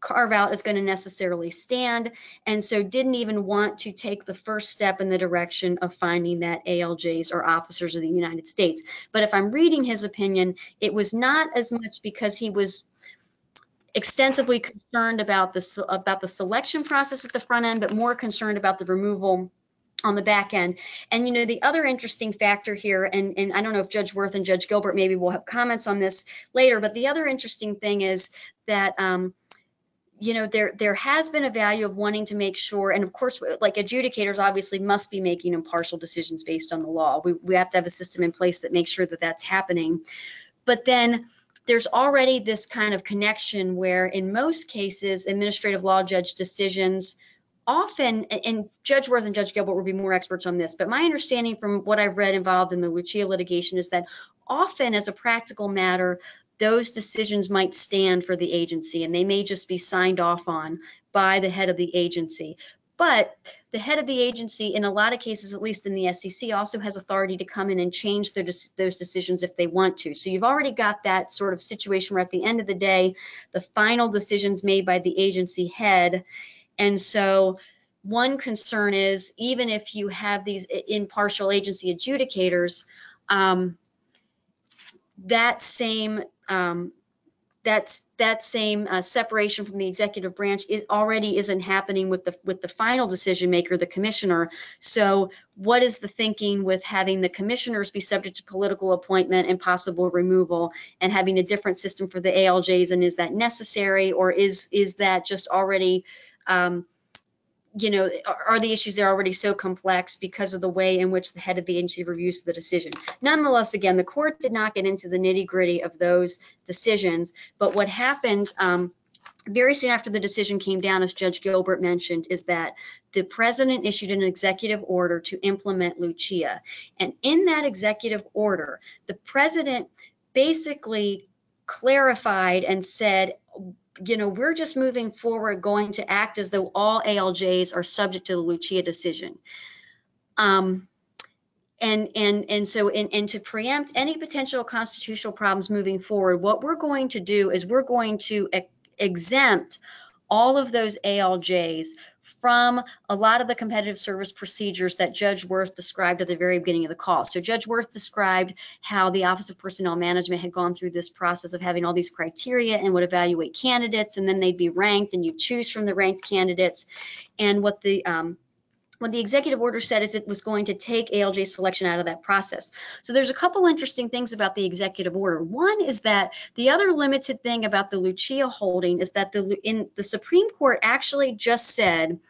carve out is going to necessarily stand, and so didn't even want to take the first step in the direction of finding that A L Js or officers of the United States. But if I'm reading his opinion, it was not as much because he was extensively concerned about this about the selection process at the front end, but more concerned about the removal on the back end. And you know, the other interesting factor here, and, and I don't know if Judge Wirth and Judge Gilbert maybe will have comments on this later, but the other interesting thing is that um, you know, there there has been a value of wanting to make sure, and of course, like adjudicators obviously must be making impartial decisions based on the law. We, we have to have a system in place that makes sure that that's happening. But then there's already this kind of connection where in most cases, administrative law judge decisions often, and Judge Wirth and Judge Gilbert will be more experts on this, but my understanding from what I've read involved in the Lucia litigation is that often as a practical matter, those decisions might stand for the agency and they may just be signed off on by the head of the agency. But the head of the agency, in a lot of cases, at least in the S E C, also has authority to come in and change their, those decisions if they want to. So you've already got that sort of situation where at the end of the day, the final decision's made by the agency head. And so one concern is, even if you have these impartial agency adjudicators, um, that same Um, that's that same uh, separation from the executive branch is already isn't happening with the with the final decision maker, the commissioner. So what is the thinking with having the commissioners be subject to political appointment and possible removal, and having a different system for the A L Js? And is that necessary, or is is that just already um, you know, are the issues there already so complex because of the way in which the head of the agency reviews the decision? Nonetheless, again, the court did not get into the nitty-gritty of those decisions, but what happened um, very soon after the decision came down, as Judge Gilbert mentioned, is that the president issued an executive order to implement Lucia. And in that executive order, the president basically clarified and said, you know, we're just moving forward, going to act as though all A L Js are subject to the Lucia decision. Um, and and and so, in, and to preempt any potential constitutional problems moving forward, what we're going to do is we're going to ex exempt all of those A L Js from a lot of the competitive service procedures that Judge Wirth described at the very beginning of the call. So Judge Wirth described how the Office of Personnel Management had gone through this process of having all these criteria and would evaluate candidates, and then they'd be ranked and you choose from the ranked candidates. And what the um, what the executive order said is it was going to take A L J selection out of that process. So there's a couple interesting things about the executive order. One is that the other limited thing about the Lucia holding is that the in the Supreme Court actually just said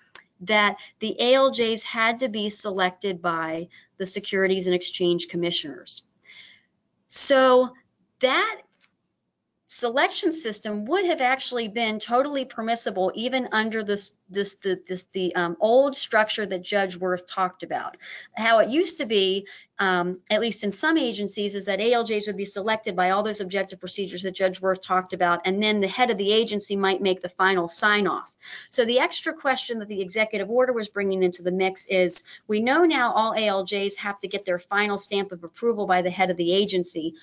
that the A L Js had to be selected by the Securities and Exchange Commissioners. So that selection system would have actually been totally permissible even under this this the this the um, old structure that Judge Wirth talked about. How it used to be, um, at least in some agencies, is that A L Js would be selected by all those objective procedures that Judge Wirth talked about, and then the head of the agency might make the final sign-off. So the extra question that the executive order was bringing into the mix is, we know now all A L Js have to get their final stamp of approval by the head of the agency.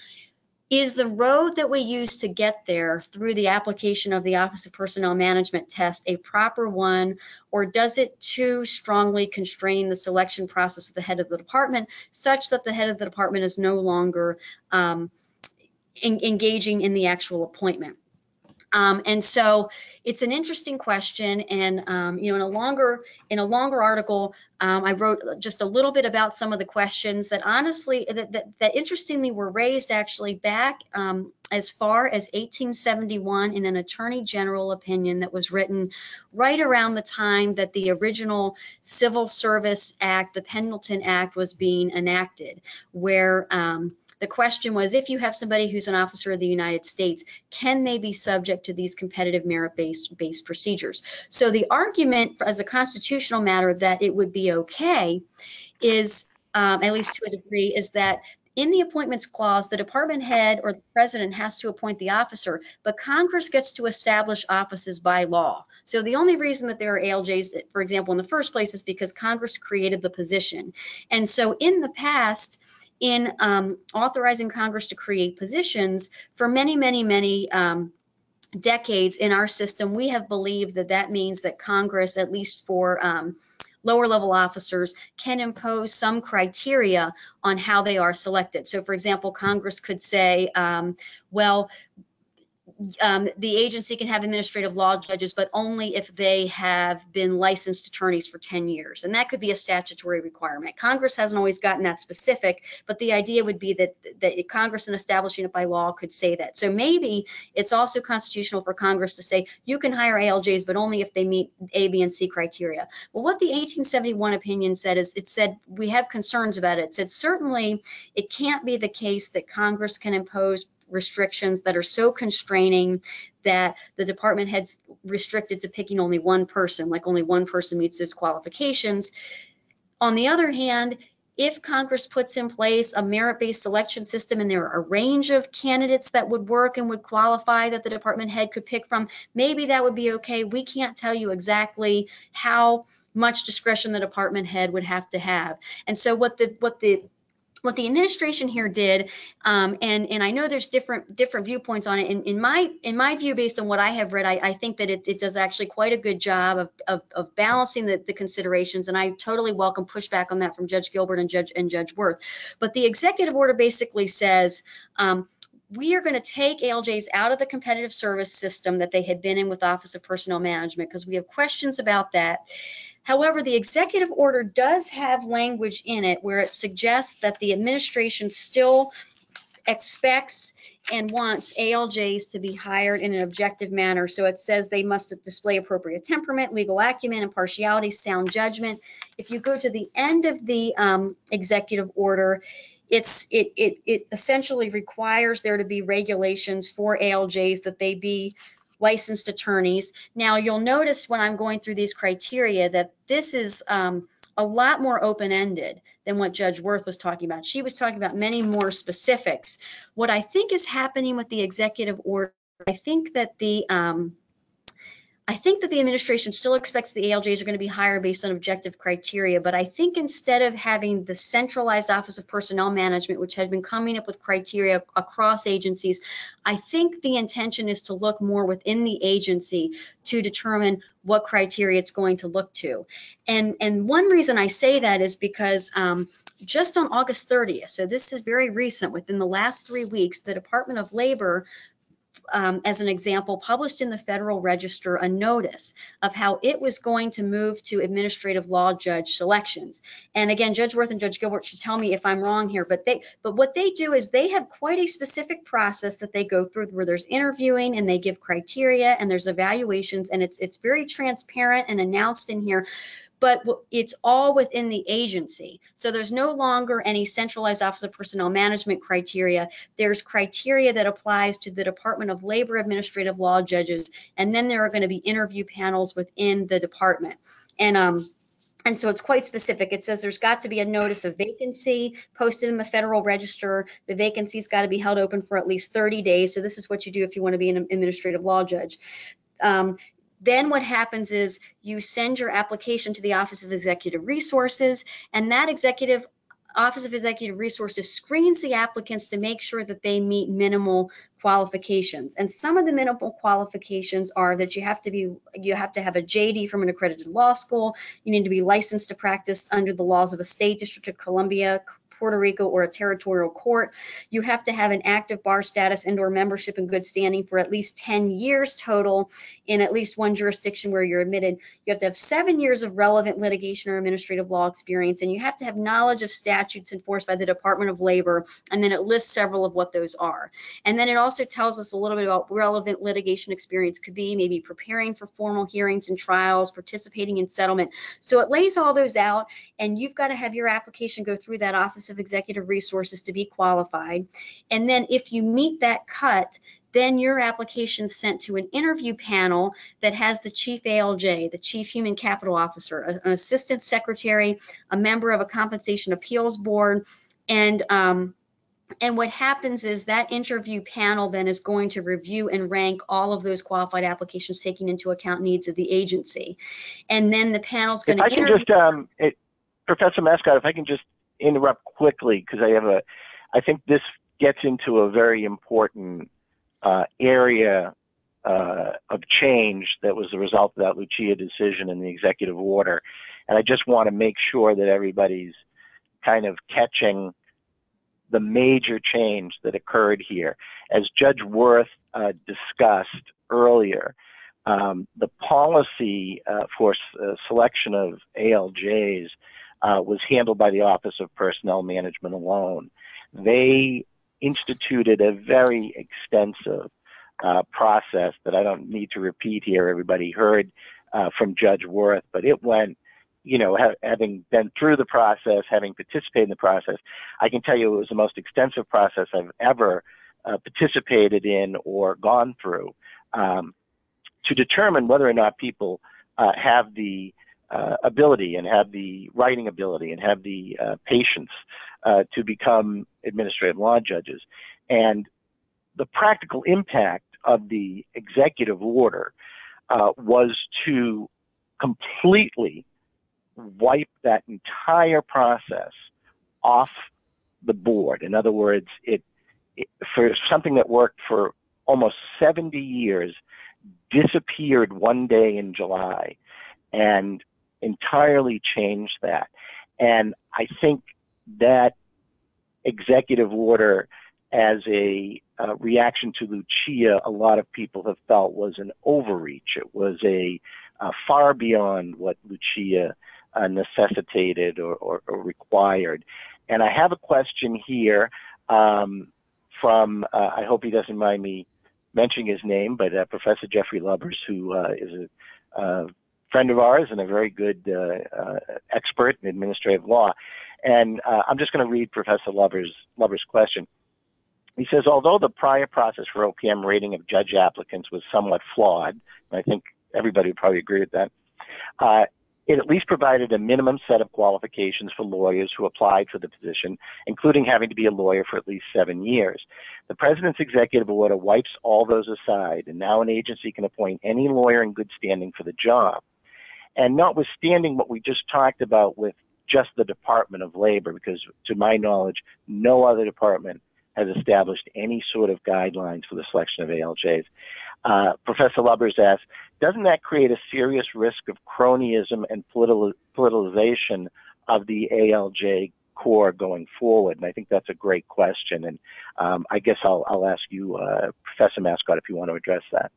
Is the road that we use to get there through the application of the Office of Personnel Management test a proper one, or does it too strongly constrain the selection process of the head of the department such that the head of the department is no longer um, en engaging in the actual appointment? Um, and so it's an interesting question, and um, you know, in a longer in a longer article, um, I wrote just a little bit about some of the questions that honestly that that, that interestingly were raised actually back um, as far as eighteen seventy-one in an Attorney General opinion that was written right around the time that the original Civil Service Act, the Pendleton Act, was being enacted, where um, The question was, if you have somebody who's an officer of the United States, can they be subject to these competitive merit-based based procedures? So the argument as a constitutional matter that it would be okay is, um, at least to a degree, is that in the appointments clause, the department head or the president has to appoint the officer, but Congress gets to establish offices by law. So the only reason that there are A L Js, for example, in the first place is because Congress created the position. And so in the past, in um, authorizing Congress to create positions, for many, many, many um, decades in our system, we have believed that that means that Congress, at least for um, lower level officers, can impose some criteria on how they are selected. So for example, Congress could say, um, well, um, the agency can have administrative law judges, but only if they have been licensed attorneys for ten years. And that could be a statutory requirement. Congress hasn't always gotten that specific, but the idea would be that, that Congress, in establishing it by law, could say that. So maybe it's also constitutional for Congress to say, you can hire A L Js, but only if they meet A, B, and C criteria. Well, what the eighteen seventy-one opinion said is, it said, we have concerns about it. It said, certainly it can't be the case that Congress can impose restrictions that are so constraining that the department head's restricted to picking only one person, like only one person meets those qualifications. On the other hand, if Congress puts in place a merit-based selection system and there are a range of candidates that would work and would qualify that the department head could pick from, maybe that would be okay. We can't tell you exactly how much discretion the department head would have to have. And so what the what the What the administration here did, um, and and I know there's different different viewpoints on it. In, in my in my view, based on what I have read, I, I think that it, it does actually quite a good job of of, of balancing the, the considerations. And I totally welcome pushback on that from Judge Gilbert and Judge and Judge Wirth. But the executive order basically says, Um, we are going to take A L Js out of the competitive service system that they had been in with Office of Personnel Management because we have questions about that. However, the executive order does have language in it where it suggests that the administration still expects and wants A L Js to be hired in an objective manner. So it says they must display appropriate temperament, legal acumen, impartiality, sound judgment. If you go to the end of the um, executive order, It's it, it it essentially requires there to be regulations for A L Js that they be licensed attorneys. Now you'll notice when I'm going through these criteria that this is um, a lot more open-ended than what Judge Wirth was talking about. She was talking about many more specifics. What I think is happening with the executive order, I think that the um, I think that the administration still expects the A L Js are going to be hired based on objective criteria, but I think instead of having the centralized Office of Personnel Management, which had been coming up with criteria across agencies, I think the intention is to look more within the agency to determine what criteria it's going to look to. And, and one reason I say that is because um, just on August thirtieth, so this is very recent, within the last three weeks, the Department of Labor, Um, as an example, published in the Federal Register a notice of how it was going to move to administrative law judge selections. And again, Judge Wirth and Judge Gilbert should tell me if I'm wrong here, but they but what they do is they have quite a specific process that they go through where there's interviewing and they give criteria and there's evaluations, and it's it's very transparent and announced in here. But it's all within the agency. So there's no longer any centralized Office of Personnel Management criteria. There's criteria that applies to the Department of Labor administrative law judges, and then there are going to be interview panels within the department. And um, and so it's quite specific. It says there's got to be a notice of vacancy posted in the Federal Register. The vacancy's got to be held open for at least thirty days. So this is what you do if you want to be an administrative law judge. Um, Then what happens is you send your application to the Office of Executive Resources, and that executive Office of Executive Resources screens the applicants to make sure that they meet minimal qualifications. And some of the minimal qualifications are that you have to be you have to have a J D from an accredited law school, you need to be licensed to practice under the laws of a state, District of Columbia, Puerto Rico, or a territorial court. You have to have an active bar status and/or membership in good standing for at least ten years total in at least one jurisdiction where you're admitted. You have to have seven years of relevant litigation or administrative law experience, and you have to have knowledge of statutes enforced by the Department of Labor, and then it lists several of what those are. And then it also tells us a little bit about relevant litigation experience could be, maybe preparing for formal hearings and trials, participating in settlement. So it lays all those out, and you've got to have your application go through that Office balance of executive resources to be qualified. And then if you meet that cut, then your application is sent to an interview panel that has the chief A L J, the chief human capital officer, an assistant secretary, a member of a compensation appeals board, and um, and what happens is that interview panel then is going to review and rank all of those qualified applications, taking into account needs of the agency. And then the panel's going to I can just, um, it, Professor Mascott, if I can just interrupt quickly, because I have a, I think this gets into a very important uh, area uh, of change that was the result of that Lucia decision and the executive order. And I just want to make sure that everybody's kind of catching the major change that occurred here. As Judge Wirth uh, discussed earlier, um, the policy uh, for uh, selection of A L Js uh, was handled by the Office of Personnel Management alone. They instituted a very extensive uh, process that I don't need to repeat here. Everybody heard uh, from Judge Wirth, but it went you know, ha having been through the process, having participated in the process, I can tell you it was the most extensive process I've ever uh, participated in or gone through um, to determine whether or not people uh, have the uh, ability and have the writing ability and have the uh, patience uh, to become administrative law judges. And the practical impact of the executive order uh, was to completely wipe that entire process off the board. In other words, it, it for something that worked for almost seventy years disappeared one day in July and entirely changed that. And I think that executive order, as a uh, reaction to Lucia, a lot of people have felt was an overreach. It was a uh, far beyond what Lucia Uh, necessitated or, or, or required. And I have a question here um, from, uh, I hope he doesn't mind me mentioning his name, but uh, Professor Jeffrey Lubbers, who uh, is a uh, friend of ours and a very good uh, uh, expert in administrative law. And uh, I'm just going to read Professor Lubbers' Lubbers' question. He says, although the prior process for O P M rating of judge applicants was somewhat flawed, and I think everybody would probably agree with that, uh, it at least provided a minimum set of qualifications for lawyers who applied for the position, including having to be a lawyer for at least seven years. The president's executive order wipes all those aside, and now an agency can appoint any lawyer in good standing for the job. And notwithstanding what we just talked about with just the Department of Labor, because to my knowledge, no other department has established any sort of guidelines for the selection of A L Js. Uh, Professor Lubbers asks, doesn't that create a serious risk of cronyism and politi politicization of the A L J core going forward? And I think that's a great question. And um, I guess I'll, I'll ask you, uh, Professor Mascott, if you want to address that.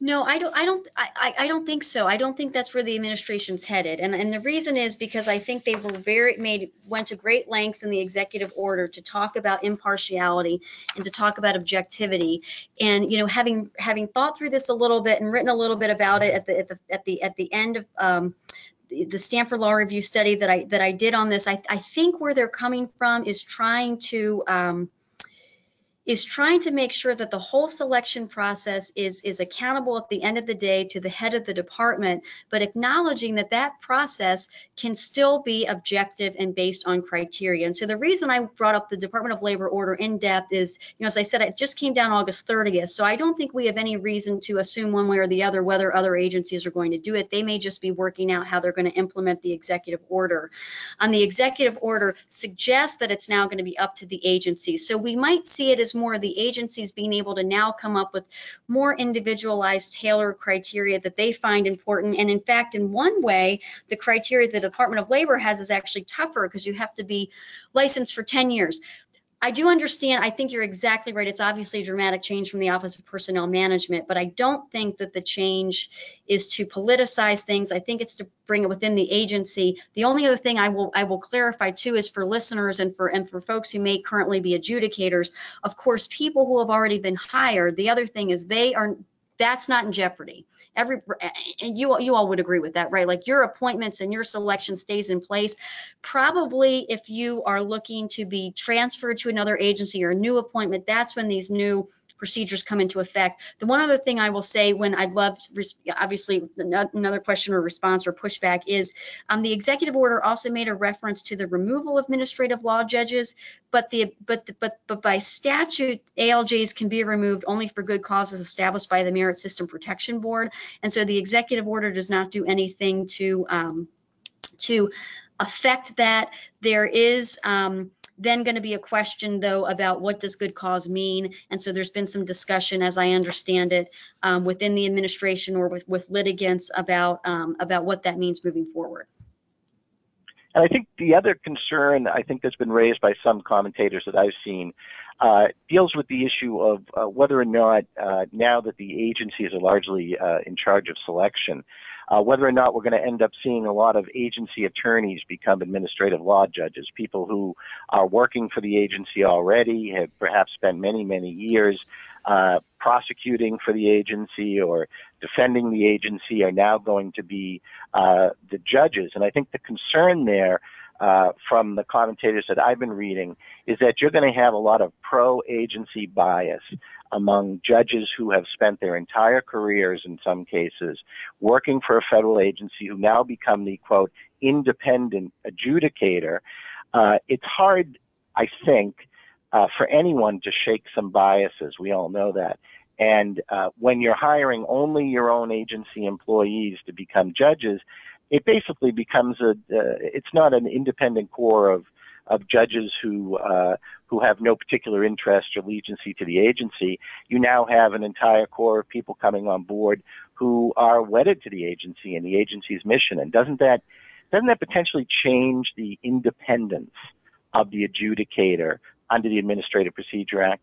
No, I don't. I don't. I, I don't think so. I don't think that's where the administration's headed, and and the reason is because I think they were very made went to great lengths in the executive order to talk about impartiality and to talk about objectivity. And you know, having having thought through this a little bit and written a little bit about it at the at the at the at the end of um, the Stanford Law Review study that I that I did on this, I I think where they're coming from is trying to. Um, is trying to make sure that the whole selection process is, is accountable at the end of the day to the head of the department, but acknowledging that that process can still be objective and based on criteria. And so the reason I brought up the Department of Labor order in depth is, you know, as I said, it just came down August thirtieth. So I don't think we have any reason to assume one way or the other whether other agencies are going to do it. They may just be working out how they're going to implement the executive order. And the executive order suggests that it's now going to be up to the agency. So we might see it as more of the agencies being able to now come up with more individualized, tailored criteria that they find important. And in fact, in one way, the criteria the Department of Labor has is actually tougher because you have to be licensed for ten years. I do understand, I think you're exactly right. It's obviously a dramatic change from the Office of Personnel Management, but I don't think that the change is to politicize things. I think it's to bring it within the agency. The only other thing I will I will clarify too is for listeners and for and for folks who may currently be adjudicators, of course, people who have already been hired, the other thing is they are That's not in jeopardy. Every and you you all would agree with that, right? Like your appointments and your selection stays in place. Probably if you are looking to be transferred to another agency or a new appointment, that's when these new procedures come into effect. The one other thing I will say, when I'd love, to, obviously, another question or response or pushback is, um, the executive order also made a reference to the removal of administrative law judges, but the but the, but but by statute, A L Js can be removed only for good causes established by the Merit System Protection Board, and so the executive order does not do anything to um, to affect that. There is. Um, Then going to be a question, though, about what does good cause mean? And so there's been some discussion, as I understand it, um, within the administration or with, with litigants about um, about what that means moving forward. And I think the other concern I think that's been raised by some commentators that I've seen uh, deals with the issue of uh, whether or not uh, now that the agencies are largely uh, in charge of selection, Uh, whether or not we're going to end up seeing a lot of agency attorneys become administrative law judges, people who are working for the agency already, have perhaps spent many, many years uh, prosecuting for the agency or defending the agency, are now going to be uh, the judges. And I think the concern there uh, from the commentators that I've been reading is that you're going to have a lot of pro-agency bias among judges who have spent their entire careers, in some cases, working for a federal agency, who now become the, quote, independent adjudicator. Uh, it's hard, I think, uh, for anyone to shake some biases. We all know that. And uh, when you're hiring only your own agency employees to become judges, it basically becomes a, uh, it's not an independent core of of judges who uh, who have no particular interest or allegiancy to the agency. You now have an entire core of people coming on board who are wedded to the agency and the agency's mission. And doesn't that doesn't that potentially change the independence of the adjudicator under the Administrative Procedure Act?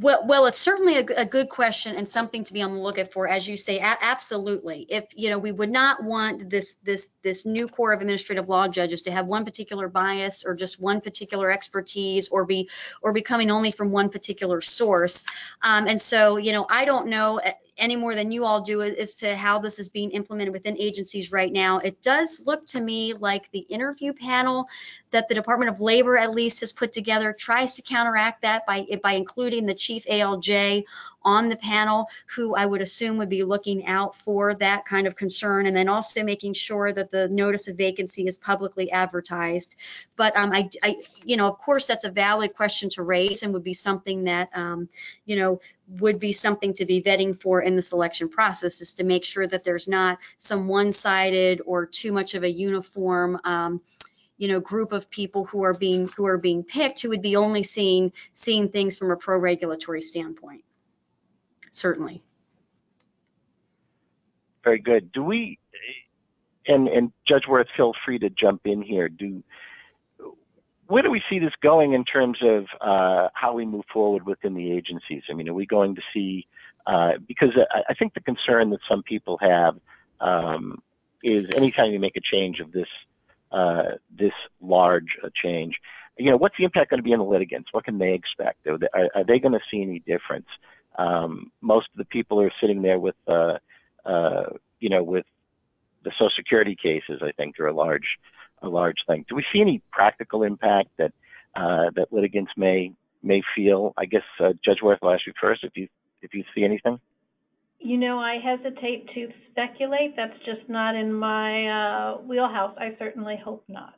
Well, well, it's certainly a, a good question and something to be on the lookout for, as you say. Absolutely, if you know, we would not want this this this new core of administrative law judges to have one particular bias or just one particular expertise, or be or be coming only from one particular source. Um, and so, you know, I don't know any more than you all do as to how this is being implemented within agencies right now. It does look to me like the interview panel that the Department of Labor at least has put together tries to counteract that by by including the chief A L J on the panel, who I would assume would be looking out for that kind of concern, and then also making sure that the notice of vacancy is publicly advertised. But um, I, I, you know, of course, that's a valid question to raise, and would be something that, um, you know, would be something to be vetting for in the selection process, is to make sure that there's not some one-sided or too much of a uniform um, you know, group of people who are being who are being picked, who would be only seeing seeing things from a pro-regulatory standpoint. Certainly. Very good. Do we, and and Judge Wirth, feel free to jump in here. Do where do we see this going in terms of uh, how we move forward within the agencies? I mean, are we going to see uh, because I, I think the concern that some people have um, is anytime you make a change of this. Uh, this large uh, change, you know, what's the impact going to be on the litigants? What can they expect? Are they, are, are they going to see any difference? Um, most of the people are sitting there with, uh, uh, you know, with the Social Security cases. I think are a large, a large thing. Do we see any practical impact that uh, that litigants may may feel? I guess uh, Judge Wirth, I'll ask you first if you if you see anything. You know, I hesitate to speculate. That's just not in my uh, wheelhouse. I certainly hope not.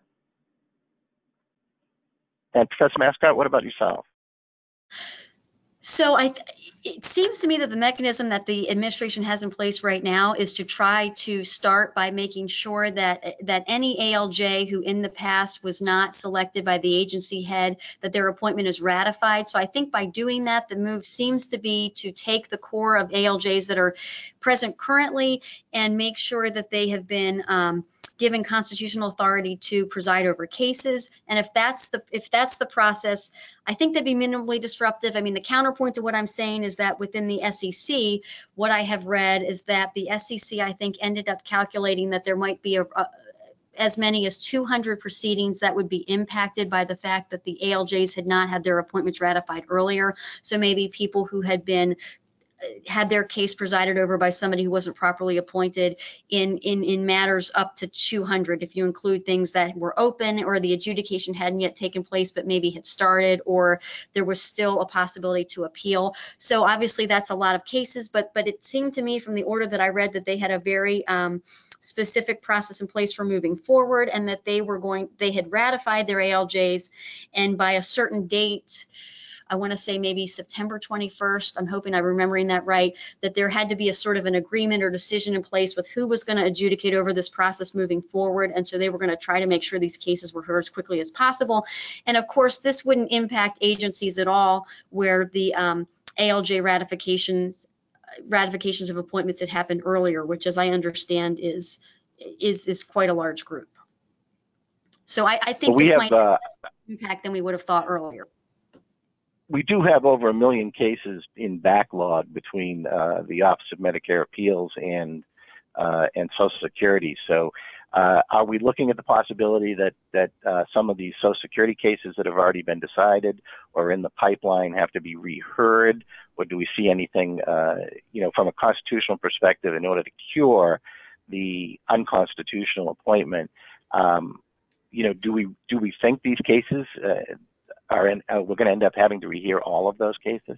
And Professor Mascott, what about yourself? So I, it seems to me that the mechanism that the administration has in place right now is to try to start by making sure that that any A L J who in the past was not selected by the agency head, that their appointment is ratified. So I think by doing that, the move seems to be to take the core of A L Js that are present currently and make sure that they have been um, given constitutional authority to preside over cases. And if that's the if that's the process, I think that'd be minimally disruptive. I mean, the counterpoint to what I'm saying is that within the S E C, what I have read is that the S E C, I think, ended up calculating that there might be a, a as many as two hundred proceedings that would be impacted by the fact that the A L Js had not had their appointments ratified earlier. So maybe people who had been had their case presided over by somebody who wasn't properly appointed in, in, in matters up to two hundred, if you include things that were open or the adjudication hadn't yet taken place but maybe had started or there was still a possibility to appeal. So obviously that's a lot of cases, but, but it seemed to me from the order that I read that they had a very um, specific process in place for moving forward, and that they were going, they had ratified their A L Js, and by a certain date, I want to say maybe September twenty-first, I'm hoping I'm remembering that right, that there had to be a sort of an agreement or decision in place with who was going to adjudicate over this process moving forward. And so they were going to try to make sure these cases were heard as quickly as possible. And of course, this wouldn't impact agencies at all where the um, A L J ratifications ratifications of appointments had happened earlier, which as I understand is is is quite a large group. So I, I think well, we this have, might have less impact than we would have thought earlier. We do have over a million cases in backlog between uh, the Office of Medicare Appeals and uh, and Social Security. So, uh, are we looking at the possibility that that uh, some of these Social Security cases that have already been decided or in the pipeline have to be reheard, or do we see anything, uh, you know, from a constitutional perspective in order to cure the unconstitutional appointment? Um, you know, do we do we think these cases? Uh, Are in, uh, we're going to end up having to rehear all of those cases?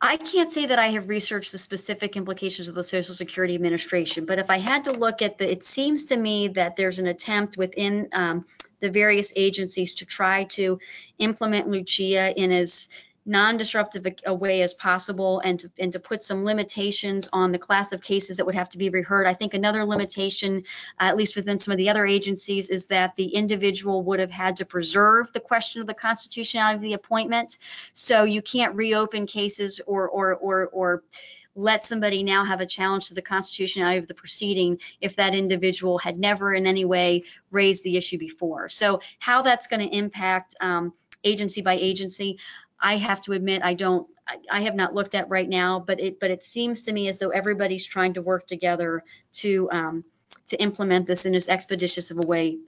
I can't say that I have researched the specific implications of the Social Security Administration, but if I had to look at the, it seems to me that there's an attempt within um, the various agencies to try to implement Lucia in as non-disruptive a way as possible, and to, and to put some limitations on the class of cases that would have to be reheard. I think another limitation, uh, at least within some of the other agencies, is that the individual would have had to preserve the question of the constitutionality of the appointment. So you can't reopen cases or or or or let somebody now have a challenge to the constitutionality of the proceeding if that individual had never in any way raised the issue before. So how that's going to impact um, agency by agency, I have to admit, I don't, I have not looked at right now, but it, but it seems to me as though everybody's trying to work together to, um, to implement this in as expeditious of a way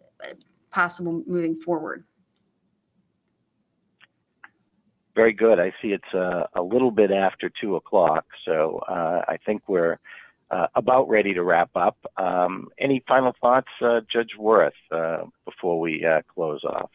possible moving forward. Very good. I see it's uh, a little bit after two o'clock, so uh, I think we're uh, about ready to wrap up. Um, any final thoughts, uh, Judge Wirth, uh, before we uh, close off?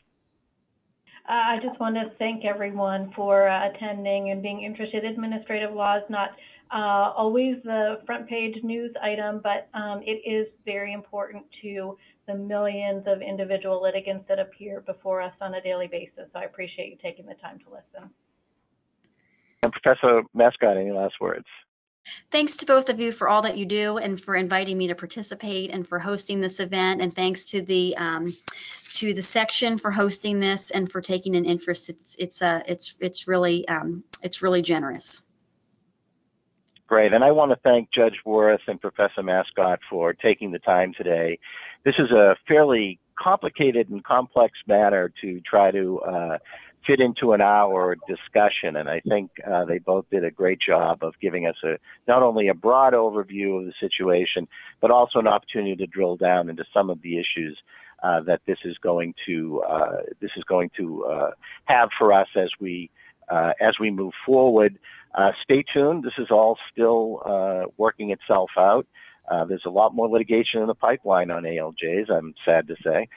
Uh, I just want to thank everyone for uh, attending and being interested. Administrative law is not uh, always the front page news item, but um, it is very important to the millions of individual litigants that appear before us on a daily basis. So I appreciate you taking the time to listen. And Professor Mascott, any last words? Thanks to both of you for all that you do and for inviting me to participate and for hosting this event, and thanks to the um, to the section for hosting this and for taking an interest. It's it's uh, it's it's really um, it's really generous. Great, and I want to thank Judge Wirth and Professor Mascott for taking the time today. This is a fairly complicated and complex matter to try to uh, fit into an hour discussion, and I think uh, they both did a great job of giving us a not only a broad overview of the situation, but also an opportunity to drill down into some of the issues uh, that this is going to uh, this is going to uh, have for us as we uh, as we move forward. Uh, stay tuned. This is all still uh, working itself out. Uh, there's a lot more litigation in the pipeline on A L Js, I'm sad to say.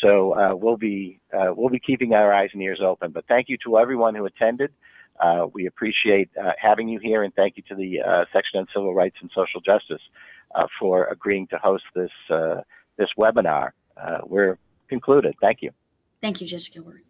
So uh, we'll be uh, we'll be keeping our eyes and ears open. But thank you to everyone who attended. Uh, we appreciate uh, having you here, and thank you to the uh, Section on Civil Rights and Social Justice uh, for agreeing to host this uh, this webinar. Uh, we're concluded. Thank you. Thank you, Judge Gilbert.